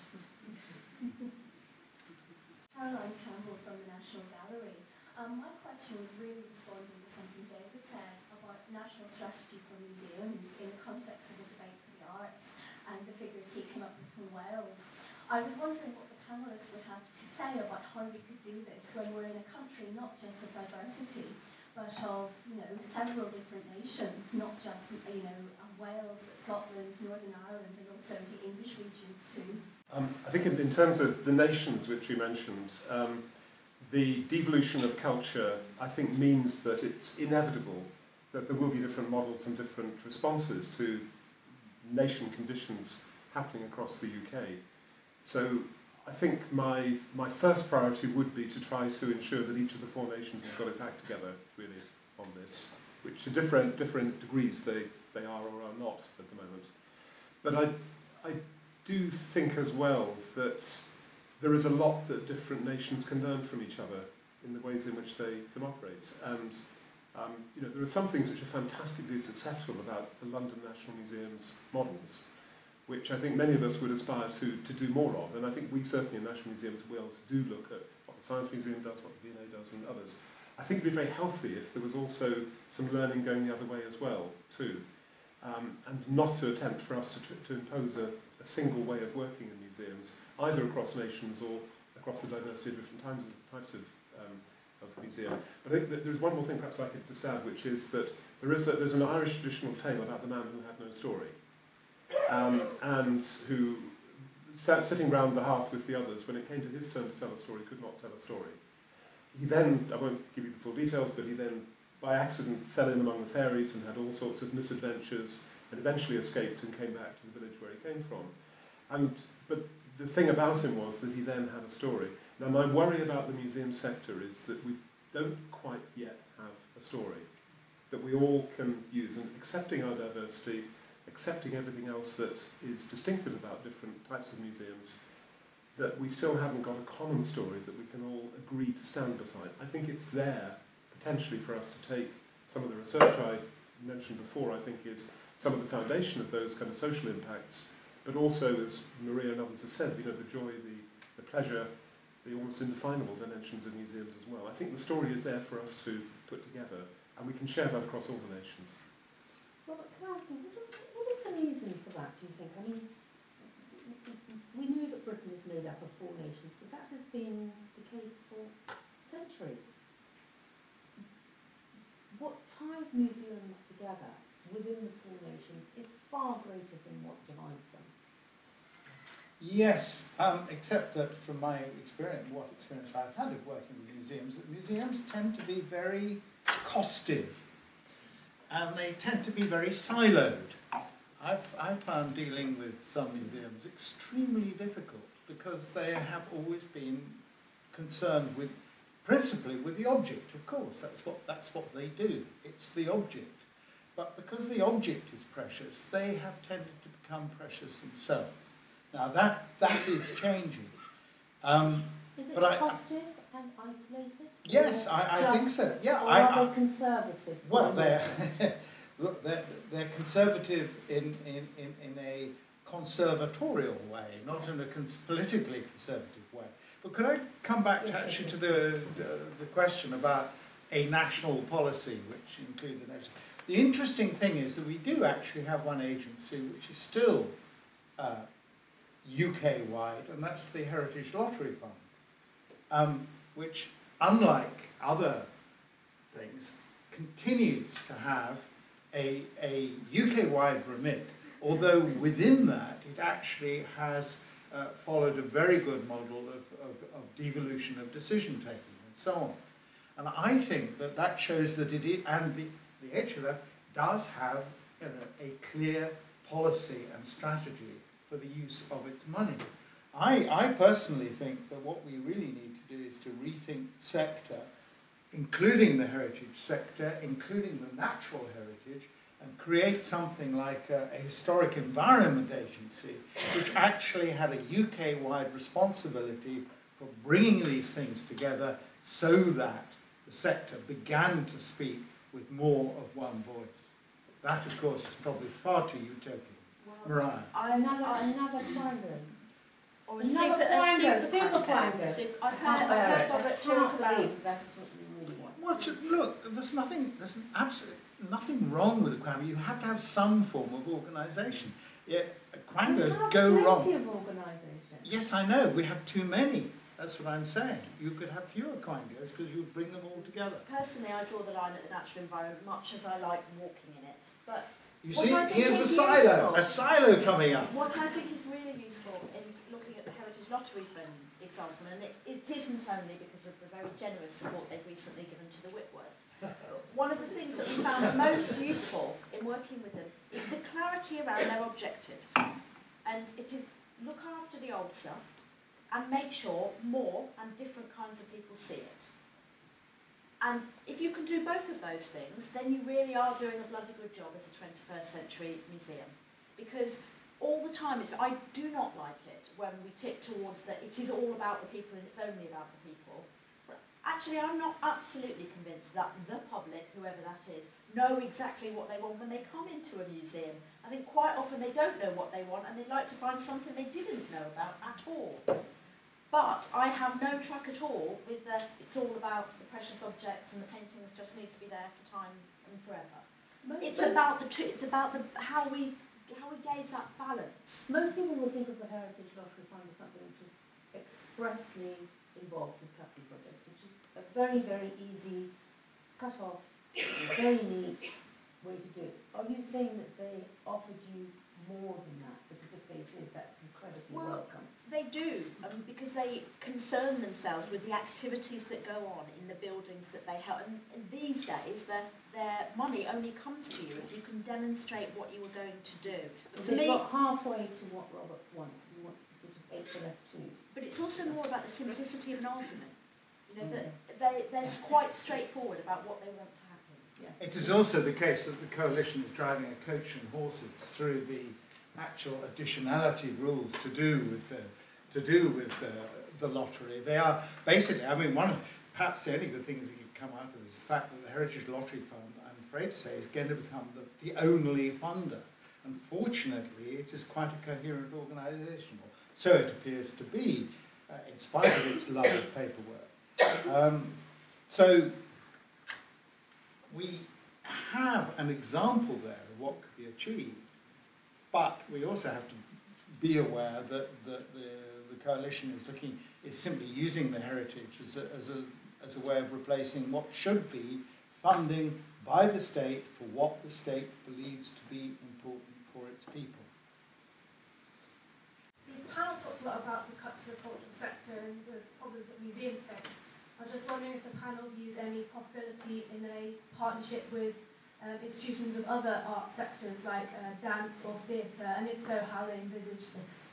Caroline Campbell from the National Gallery. My question was really responding to something David said about national strategy for museums in the context of the debate for the arts and the figures he came up with from Wales. I was wondering what the panellists would have to say about how we could do this when we're in a country not just of diversity, but of, several different nations, not just, Wales, but Scotland, Northern Ireland, and also the English regions too. I think in terms of the nations which you mentioned, the devolution of culture, I think, means that it's inevitable that there will be different models and different responses to nation conditions happening across the UK. So I think my first priority would be to try to ensure that each of the four nations has got its act together, really, on this, which to different degrees they are or are not at the moment. But I do think as well that there is a lot that different nations can learn from each other in the ways in which they can operate. And there are some things which are fantastically successful about the London National Museum's models, which I think many of us would aspire to do more of. And I think we certainly in National Museums of Wales do look at what the Science Museum does, what the V&A does, and others. I think it would be very healthy if there was also some learning going the other way as well, too. And not to attempt for us to impose a single way of working in museums, either across nations or across the diversity of different types of of the museum. I think that there's one more thing perhaps I could just add, which is that there's an Irish traditional tale about the man who had no story, and who sat sitting round the hearth with the others when it came to his turn to tell a story, could not tell a story. He then, I won't give you the full details, but he then by accident fell in among the fairies and had all sorts of misadventures and eventually escaped and came back to the village where he came from. But the thing about him was that he then had a story. Now my worry about the museum sector is that we don't quite yet have a story that we all can use, and accepting our diversity, accepting everything else that is distinctive about different types of museums, that we still haven't got a common story that we can all agree to stand beside. I think it's there potentially for us to take some of the research I mentioned before, I think is some of the foundation of those kind of social impacts, but also, as Maria and others have said, you know, the joy, the pleasure, the almost indefinable dimensions of museums as well. I think the story is there for us to put together, and we can share that across all the nations. Robert, can I ask you, what is the reason for that, do you think? I mean, we know that Britain is made up of four nations, but that has been the case for centuries. What ties museums together within the four nations is far greater than what divides them. Yes, except that from my experience, what experience I've had of working with museums, that museums tend to be very costive, and they tend to be very siloed. I've found dealing with some museums extremely difficult because they have always been concerned with, principally with the object, of course, that's what they do, it's the object. But because the object is precious, they have tended to become precious themselves. Now that is changing. Is it costive and isolated? Yes, I think so. Yeah, or are they conservative? Well, they're conservative in a conservatorial way, not in a politically conservative way. But could I come back to actually to the question about a national policy, which includes the nation? The interesting thing is that we do actually have one agency which is still UK-wide, and that's the Heritage Lottery Fund, which, unlike other things, continues to have a UK-wide remit, although within that it actually has followed a very good model of devolution of decision-taking and so on. And I think that shows that it is, and the HLF does have, you know, a clear policy and strategy for the use of its money. I personally think that what we really need to do is to rethink the sector, including the heritage sector, including the natural heritage, and create something like a historic environment agency, which actually had a UK-wide responsibility for bringing these things together so that the sector began to speak with more of one voice. That, of course, is probably far too utopian. Well, Mariah. Another quango. Or a super quango. I've heard Robert talk about that. Is what we really want. Well, look, there's absolutely nothing wrong with a quango. You have to have some form of organisation. Yeah, quangos go wrong. Plenty of organisation. Yes, I know. We have too many. That's what I'm saying. You could have fewer quangos because you would bring them all together. Personally, I draw the line at the natural environment, much as I like walking in it. But you see, here's a silo, coming up. What I think is really useful in looking at the Heritage Lottery Fund example, and it isn't only because of the very generous support they've recently given to the Whitworth. One of the things that we found most useful in working with them is the clarity around their objectives. And it is look after the old stuff, and make sure more and different kinds of people see it. And if you can do both of those things, then you really are doing a bloody good job as a 21st century museum. Because all the time, I do not like it when we tip towards that it is all about the people and it's only about the people. But actually, I'm not absolutely convinced that the public, whoever that is, know exactly what they want when they come into a museum. I think quite often they don't know what they want and they'd like to find something they didn't know about at all. But I have no truck at all with the, it's all about the precious objects and the paintings just need to be there for time and forever. It's about how we gauge that balance. Most people will think of the Heritage Lottery Fund as something just expressly involved with capital projects, which is a very, very easy cut-off, very neat way to do it. Are you saying that they offered you more than that? Because if they did, that's incredibly welcome. They do, because they concern themselves with the activities that go on in the buildings that they help. And these days, their money only comes to you if you can demonstrate what you were going to do. But for me, got halfway to what Robert wants. He wants to sort of bake the left too. But it's also more about the simplicity of an argument. You know, that they're quite straightforward about what they want to happen. Yeah. It is also the case that the coalition is driving a coach and horses through the actual additionality rules to do with the lottery. They are basically, I mean, one of perhaps the only good things that could come out of this is the fact that the Heritage Lottery Fund, I'm afraid to say, is going to become the only funder. Unfortunately, it is quite a coherent organisation, so it appears to be, in spite of its love of paperwork. So we have an example there of what could be achieved. But we also have to be aware that the coalition is simply using the heritage as a way of replacing what should be funding by the state for what the state believes to be important for its people. The panel talked a lot about the cuts to the cultural sector and the problems that museums face. I was just wondering if the panel views any possibility in a partnership with institutions of other art sectors like dance or theatre, and if so, how they envisage this?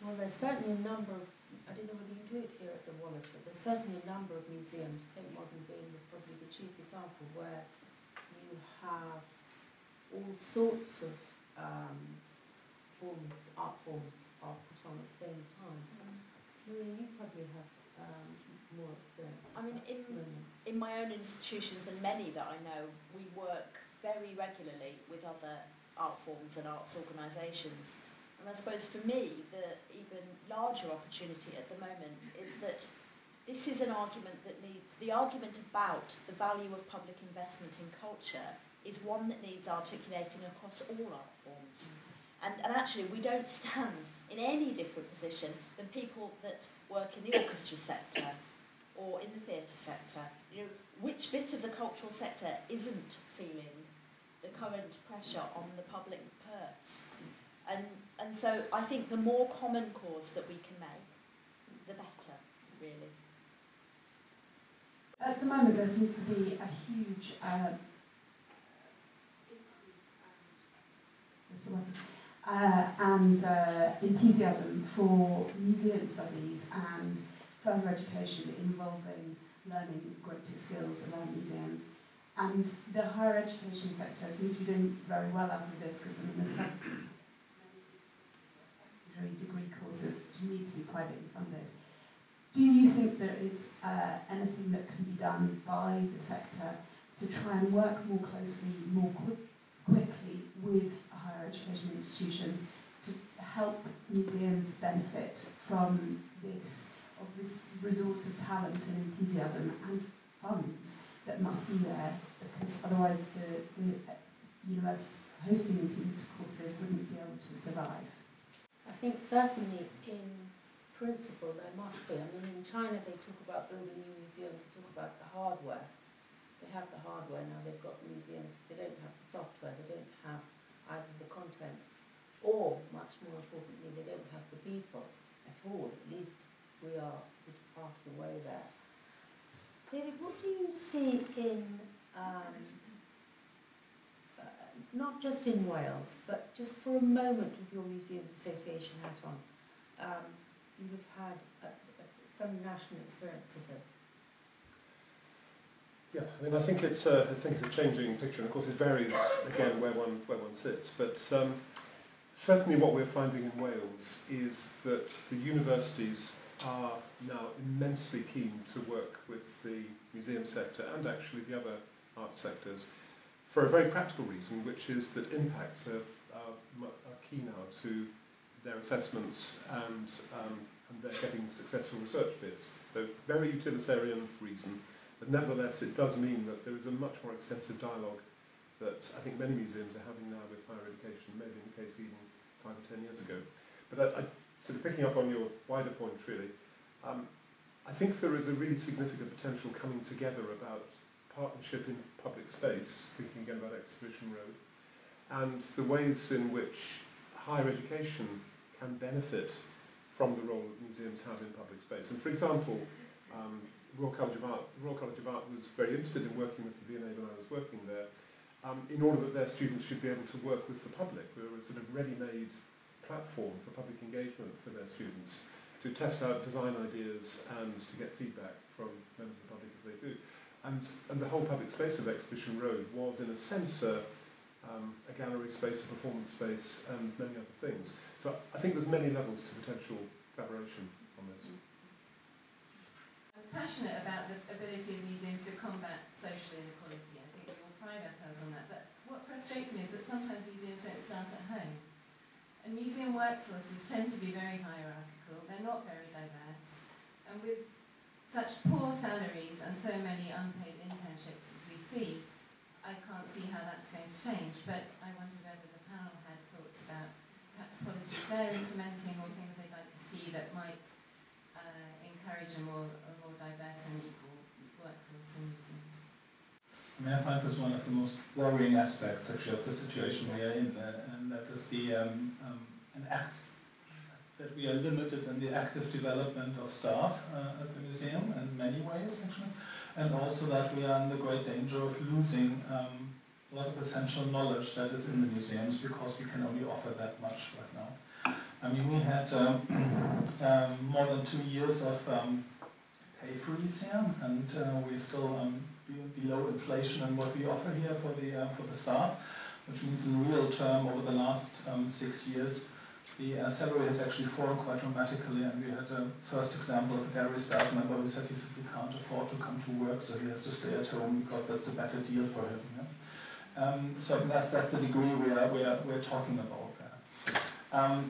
Well, there's certainly a number of, I don't know whether you do it here at the Wallace, but there's certainly a number of museums, take modern being probably the chief example, where you have all sorts of art forms are put on at the same time. Maria, you probably have more experience. I mean, in my own institutions, and many that I know, we work very regularly with other art forms and arts organisations. And I suppose for me, the even larger opportunity at the moment is that this is an argument that needs, the argument about the value of public investment in culture is one that needs articulating across all art forms. And actually, we don't stand in any different position than people that work in the orchestra sector, or in the theatre sector. You know, which bit of the cultural sector isn't feeling the current pressure on the public purse? And so I think the more common cause that we can make, the better, really. At the moment there seems to be a huge enthusiasm for museum studies and further education involving learning greater skills around museums. And the higher education sector seems to be doing very well out of this, because I mean, there's secondary degree courses which need to be privately funded. Do you think there is anything that can be done by the sector to try and work more closely, more quickly with higher education institutions to help museums benefit from this resource of talent and enthusiasm and funds that must be there, because otherwise the university hosting these courses wouldn't be able to survive? I think certainly in principle there must be. I mean, in China they talk about building new museums, they talk about the hardware. They have the hardware now, they've got museums, they don't have the software, they don't have either the contents, or much more importantly, they don't have the people at all, at least. We are sort of part of the way there. David, what do you see in, not just in Wales, but just for a moment with your Museums Association hat on, you have had some national experience of this. Yeah, I mean, I think it's a changing picture, and of course it varies again where one sits, but certainly what we're finding in Wales is that the universities are now immensely keen to work with the museum sector and actually the other art sectors for a very practical reason, which is that impacts are key now to their assessments and they're getting successful research bids. So very utilitarian reason, but nevertheless it does mean that there is a much more extensive dialogue that I think many museums are having now with higher education, maybe in the case even 5 or 10 years ago. But sort of picking up on your wider point, really, I think there is a really significant potential coming together about partnership in public space, thinking again about Exhibition Road, and the ways in which higher education can benefit from the role that museums have in public space. And for example, Royal College of Art was very interested in working with the V&A when I was working there, in order that their students should be able to work with the public. We were a sort of ready-made platform for public engagement for their students to test out design ideas and to get feedback from members of the public as they do. And the whole public space of Exhibition Road was, in a sense, a gallery space, a performance space, and many other things. So I think there's many levels to potential collaboration on this. I'm passionate about the ability of museums to combat social inequality. I think we all pride ourselves on that. But what frustrates me is that sometimes museums don't start at home. And museum workforces tend to be very hierarchical. They're not very diverse. And with such poor salaries and so many unpaid internships as we see, I can't see how that's going to change, but I wondered whether the panel had thoughts about perhaps policies they're implementing or things they'd like to see that might encourage a more diverse and equal workforce in museums. I mean, I find this one of the most worrying aspects, actually, of the situation we are in, and that is the an act that we are limited in the active development of staff at the museum in many ways, actually. And also that we are in the great danger of losing a lot of essential knowledge that is in the museums because we can only offer that much right now. I mean, we had more than 2 years of pay freeze here, and we're still below inflation in what we offer here for the staff, which means in real term over the last 6 years, the salary has actually fallen quite dramatically, and we had a first example of a gallery staff member who said he simply can't afford to come to work, so he has to stay at home because that's the better deal for him. Yeah? So that's the degree we're talking about. Yeah? I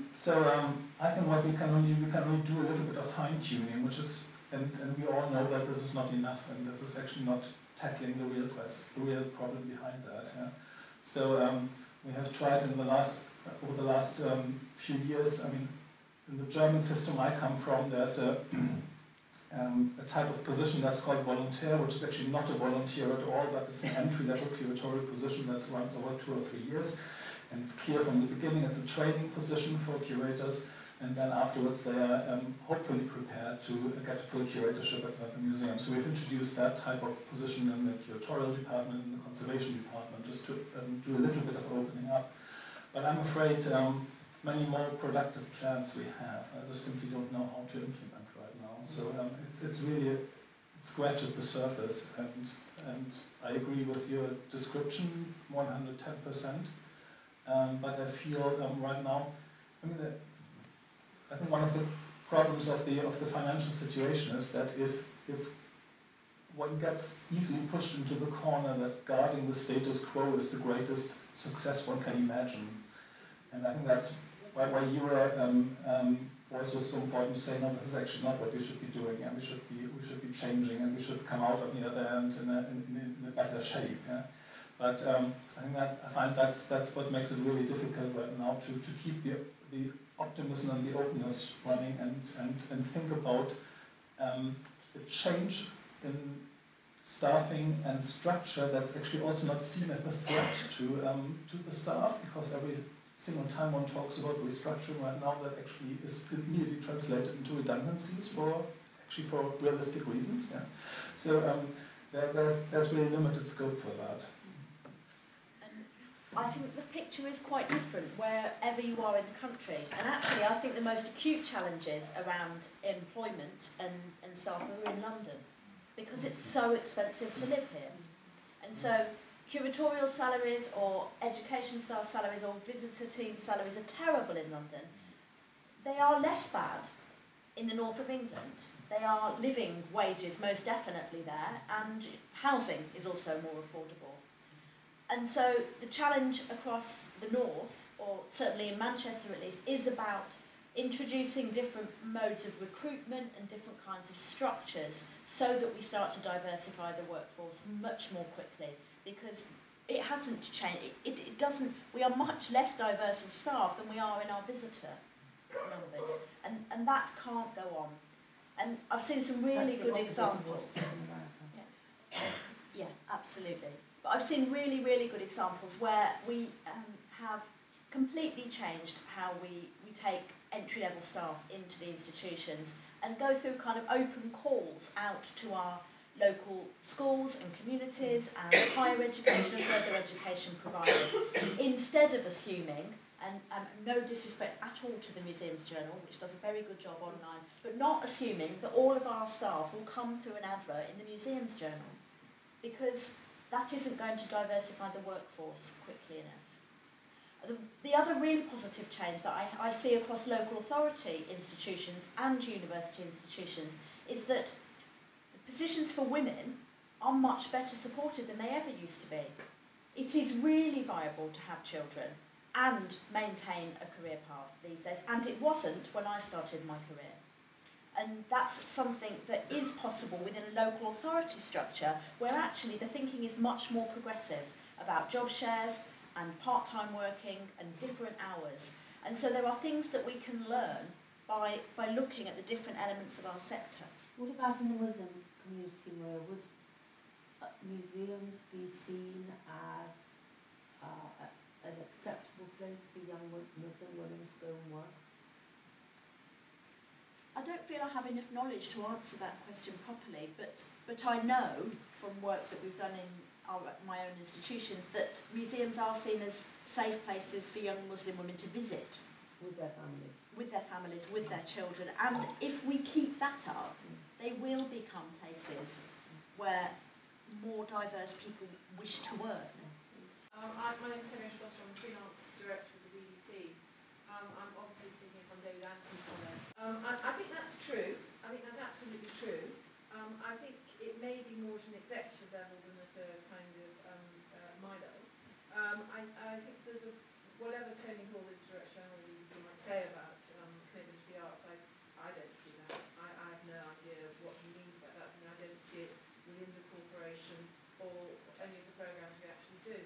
think what we can only do a little bit of fine tuning, which is, and we all know that this is not enough, and this is actually not tackling the real problem behind that. Yeah? So we have tried in the last. Over the last few years, I mean, in the German system I come from, there's a type of position that's called volunteer, which is actually not a volunteer at all, but it's an entry-level curatorial position that runs over 2 or 3 years. And it's clear from the beginning it's a training position for curators, and then afterwards they are hopefully prepared to get a full curatorship at the museum. So we've introduced that type of position in the curatorial department, in the conservation department, just to do a little bit of opening up. But I'm afraid many more productive plans we have. I just simply don't know how to implement right now. So it's really, it scratches the surface. And I agree with your description, 110%. But I feel right now, I mean, I think one of the problems of the financial situation is that if one gets easily pushed into the corner that guarding the status quo is the greatest success one can imagine. And I think that's why your voice was so important to say, no, this is actually not what we should be doing, and we should be changing, and we should come out on the other end in a better shape. Yeah? But I think I find that's what makes it really difficult right now to keep the optimism and the openness running and think about the change in staffing and structure that's actually also not seen as a threat to the staff, because every single time one talks about restructuring right now, that actually is immediately translated into redundancies for realistic reasons. Yeah. So there's really limited scope for that. I think the picture is quite different wherever you are in the country, and actually I think the most acute challenges around employment and staff are in London, because it's so expensive to live here. And so curatorial salaries or education staff salaries or visitor team salaries are terrible in London. They are less bad in the north of England. They are living wages most definitely there, and housing is also more affordable. And so the challenge across the north, or certainly in Manchester at least, is about introducing different modes of recruitment and different kinds of structures so that we start to diversify the workforce much more quickly, because it hasn't changed. It doesn't. We are much less diverse as staff than we are in our visitor numbers, and that can't go on. And I've seen some really good examples. Yeah. Yeah, absolutely. But I've seen really, really good examples where we have completely changed how we take entry-level staff into the institutions and go through kind of open calls out to our local schools and communities and higher education and further education providers, instead of assuming, and no disrespect at all to the Museums Journal, which does a very good job online, but not assuming that all of our staff will come through an advert in the Museums Journal, because that isn't going to diversify the workforce quickly enough. The other really positive change that I see across local authority institutions and university institutions is that positions for women are much better supported than they ever used to be. It is really viable to have children and maintain a career path these days, and it wasn't when I started my career. And that's something that is possible within a local authority structure where actually the thinking is much more progressive about job shares and part-time working and different hours. And so there are things that we can learn by looking at the different elements of our sector. What about in the Muslim community, where would museums be seen as an acceptable place for young Muslim women to go and work? I don't feel I have enough knowledge to answer that question properly, but I know from work that we've done in my own institutions that museums are seen as safe places for young Muslim women to visit. With their families. With their families, with their children, and if we keep that up, they will become places where more diverse people wish to work. My name's Henrietta Foster, I'm freelance director of the BBC. I'm obviously thinking from David Anderson's comment. I think that's true, I think that's absolutely true. I think it may be more at an executive level than at a kind of my level. I think there's a, whatever Tony Hall is director of the BBC might say about commitment to the arts, I don't see that. I have no idea what he means by that. I mean, I don't see it within the corporation or any of the programmes we actually do.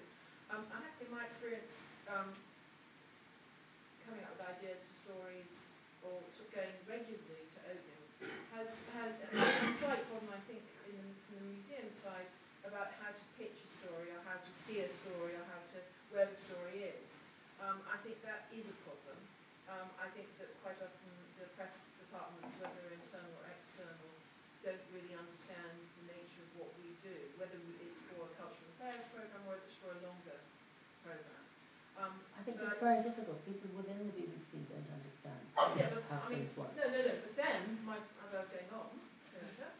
I have to say my experience coming up with ideas for stories or going regularly to openings has a slight problem, I think, from the museum side about how to pitch a story or how to see a story or how to where the story is. I think that is a problem. I think that quite often the press departments, whether internal or external, don't really understand the nature of what we do, whether it's for a cultural affairs programme or it's for a longer programme. I think it's very difficult. People within the BBC don't understand how things work. No. But then, as I was going on, was that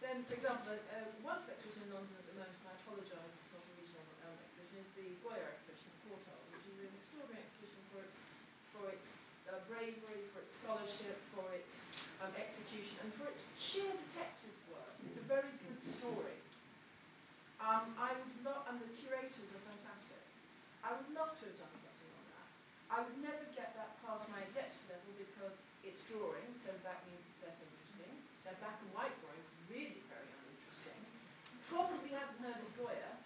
then, for example, one exhibition in London at the moment, and I apologise, it's not a regional exhibition, is the Boyer exhibition in Porto, which is an extraordinary exhibition for its bravery, for its scholarship, for its execution, and for its sheer detective work. It's a very good story. I would not, and the curators are fantastic. I would love to have done something on that. I would never get that past my executive level because it's drawing, so that means it's less interesting. Their black and white drawings are really very uninteresting. Probably haven't heard of Goya.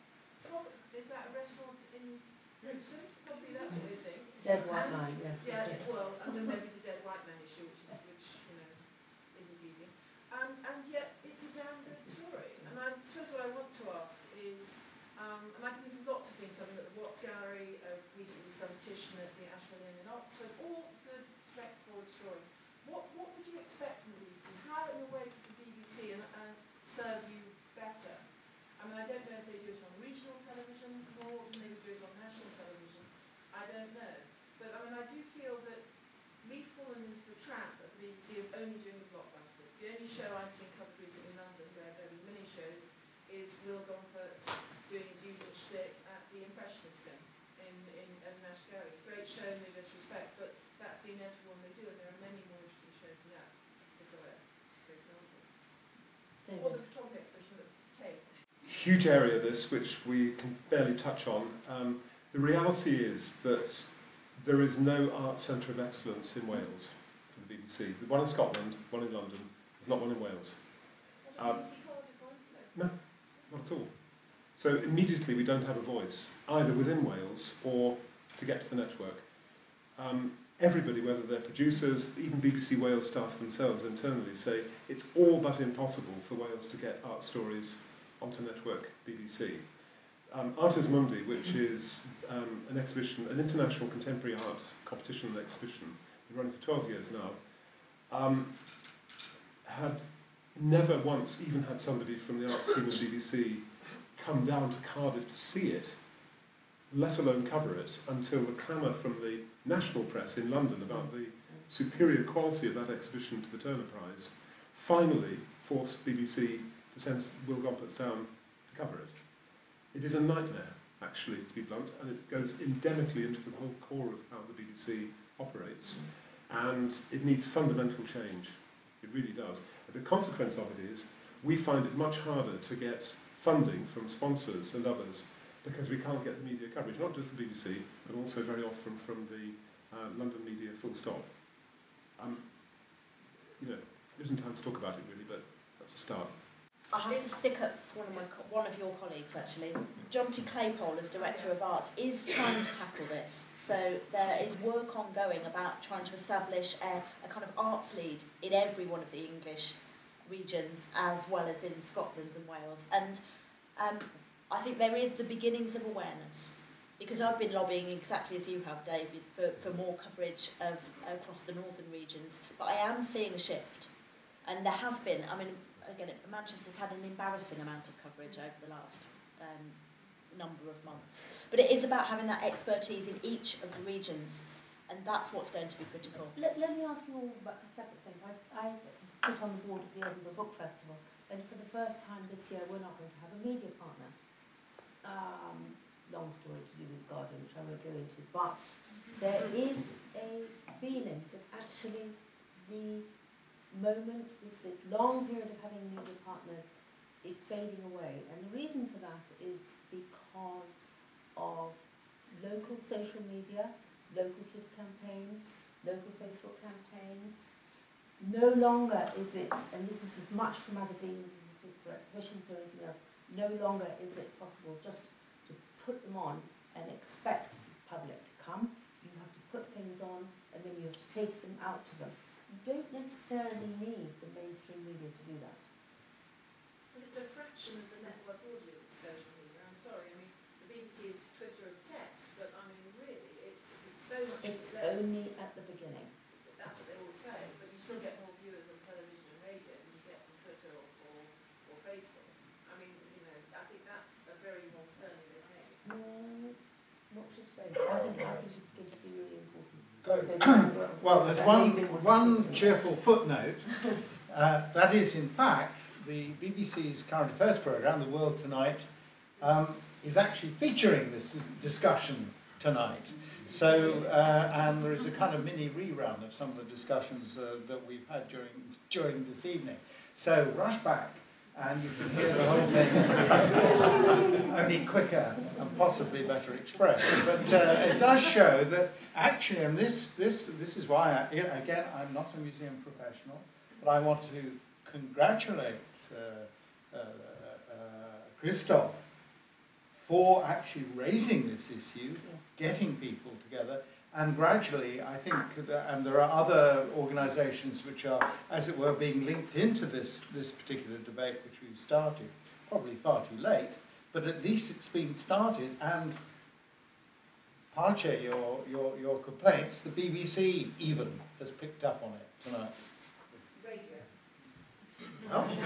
Probably, is that a restaurant in Brixton? Probably that's what you think. Dead white man, yeah. Yeah, well, and then maybe the dead white man issue, which you know, isn't easy. And yet, it's a damn good story. And I suppose what I want to ask is, and I can think of lots of things, I mean, at the Watts Gallery, recently discovered Titian at the Ash Pavilion in Oxford, all good, straightforward stories. What would you expect from the BBC? How in a way could the BBC serve you better? I mean, I don't know if they do it on regional television, nor do they do it on national television. I don't know. But I mean, I do feel that we've fallen into the trap at the BBC of only doing the blockbusters. The only show I've seen covered recently in London where there were many shows is Will Gompertz doing his usual shtick at the Impressionist thing in Nash Gallery. Great show, no disrespect, but that's the inevitable one they do, and there are many more interesting shows than that, for example. Or the photography exhibition that Tate. Huge area this, which we can barely touch on. The reality is that there is no art centre of excellence in Wales for the BBC. The one in Scotland, the one in London, there's not one in Wales. No, not at all. So immediately we don't have a voice, either within Wales or to get to the network. everybody, whether they're producers, even BBC Wales staff themselves internally, say it's all but impossible for Wales to get art stories onto network BBC. Artis Mundi, which is an exhibition, an international contemporary arts competition and exhibition, been running for 12 years now, had never once even had somebody from the arts team of BBC come down to Cardiff to see it, let alone cover it, until the clamour from the national press in London about the superior quality of that exhibition to the Turner Prize finally forced BBC to send Will Gompertz down to cover it. It is a nightmare, actually, to be blunt, and it goes endemically into the whole core of how the BBC operates, and it needs fundamental change. It really does. The consequence of it is we find it much harder to get funding from sponsors and others because we can't get the media coverage, not just the BBC, but also very often from the London media, full stop. You know, there isn't time to talk about it really, but that's a start. I did stick up for one of your colleagues, actually. John T. Claypole, as Director of Arts, is trying to tackle this. So there is work ongoing about trying to establish a kind of arts lead in every one of the English regions, as well as in Scotland and Wales. And I think there is the beginnings of awareness, because I've been lobbying exactly as you have, David, for more coverage of across the northern regions. But I am seeing a shift, and there has been, I mean, again, Manchester's had an embarrassing amount of coverage over the last number of months. But it is about having that expertise in each of the regions, and that's what's going to be critical. Let me ask you all about a separate thing. I sit on the board of the Edinburgh Book Festival, and for the first time this year we're not going to have a media partner. Long story to do with garden, which I won't go into, but there is a feeling that actually the moment, this long period of having media partners is fading away, and the reason for that is because of local social media, local Twitter campaigns, local Facebook campaigns. No longer is it, and this is as much for magazines as it is for exhibitions or anything else, no longer is it possible just to put them on and expect the public to come. You have to put things on and then you have to take them out to them. You don't necessarily need the mainstream media to do that. But it's a fraction of the network audience, social media. I'm sorry, I mean, the BBC is Twitter obsessed, but I mean, really, it's so much. It's less. Only at the beginning. That's what they all say, but you still get more viewers on television and radio than you get on Twitter or Facebook. I mean, you know, I think that's a very long term in the day. Watch your space. I think it's going to be really important. Well, there's one cheerful footnote. That is, in fact, the BBC's current affairs programme, The World Tonight, is actually featuring this discussion tonight. So, and there is a kind of mini rerun of some of the discussions that we've had during this evening. So, rush back, and you can hear the whole thing only quicker and possibly better expressed. But it does show that actually, and this is why, again, I'm not a museum professional, but I want to congratulate Christoph for actually raising this issue, getting people together, and gradually, I think, and there are other organisations which are, as it were, being linked into this particular debate, which we've started, probably far too late, but at least it's been started, and Pache, your complaints, the BBC even has picked up on it tonight. Radio. Well.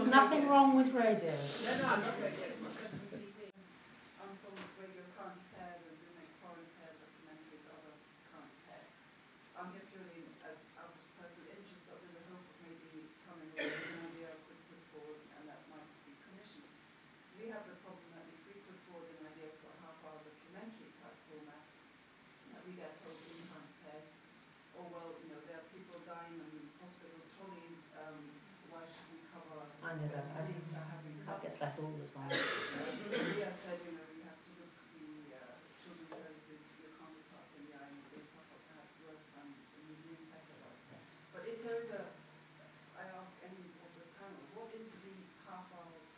Nothing wrong with radio. No, I'm not radio.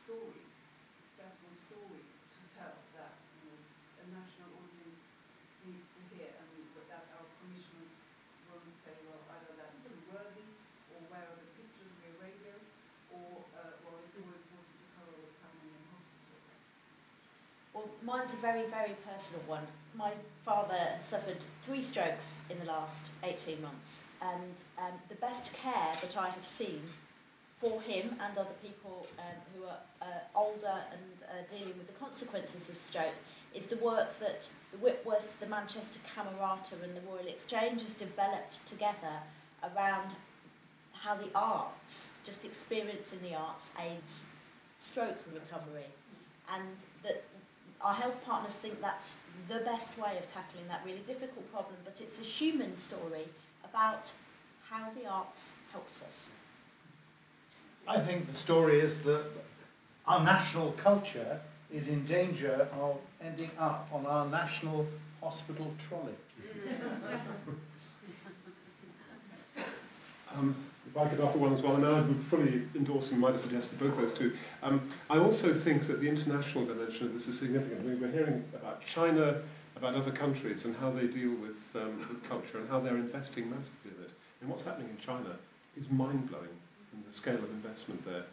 Story, it's just one story to tell that, you know, a national Well, mine's a very, very personal one. My father suffered 3 strokes in the last 18 months, and the best care that I have seen for him and other people who are older and dealing with the consequences of stroke is the work that the Whitworth, the Manchester Camerata and the Royal Exchange has developed together around how the arts, just experiencing the arts, aids stroke recovery. And that our health partners think that's the best way of tackling that really difficult problem, but it's a human story about how the arts helps us. I think the story is that our national culture is in danger of ending up on our national hospital trolley. If I could offer one as well, and I would fully endorse and might have suggested both those two. I also think that the international dimension of this is significant. I mean, we're hearing about China, about other countries, and how they deal with culture, and how they're investing massively in it. And what's happening in China is mind-blowing, and the scale of investment there.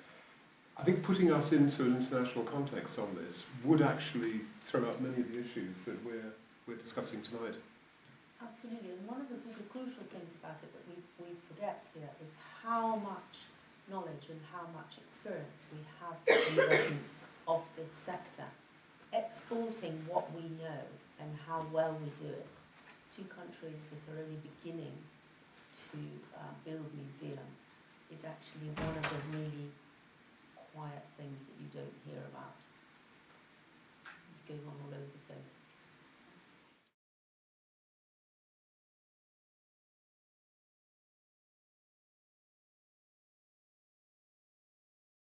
I think putting us into an international context on this would actually throw up many of the issues that we're discussing tonight. Absolutely, and one of the sort of crucial things about it that we forget here is how much knowledge and how much experience we have in the working of this sector. Exporting what we know and how well we do it to countries that are only beginning to build museums is actually one of the really quiet things that you don't hear about. It's going on all over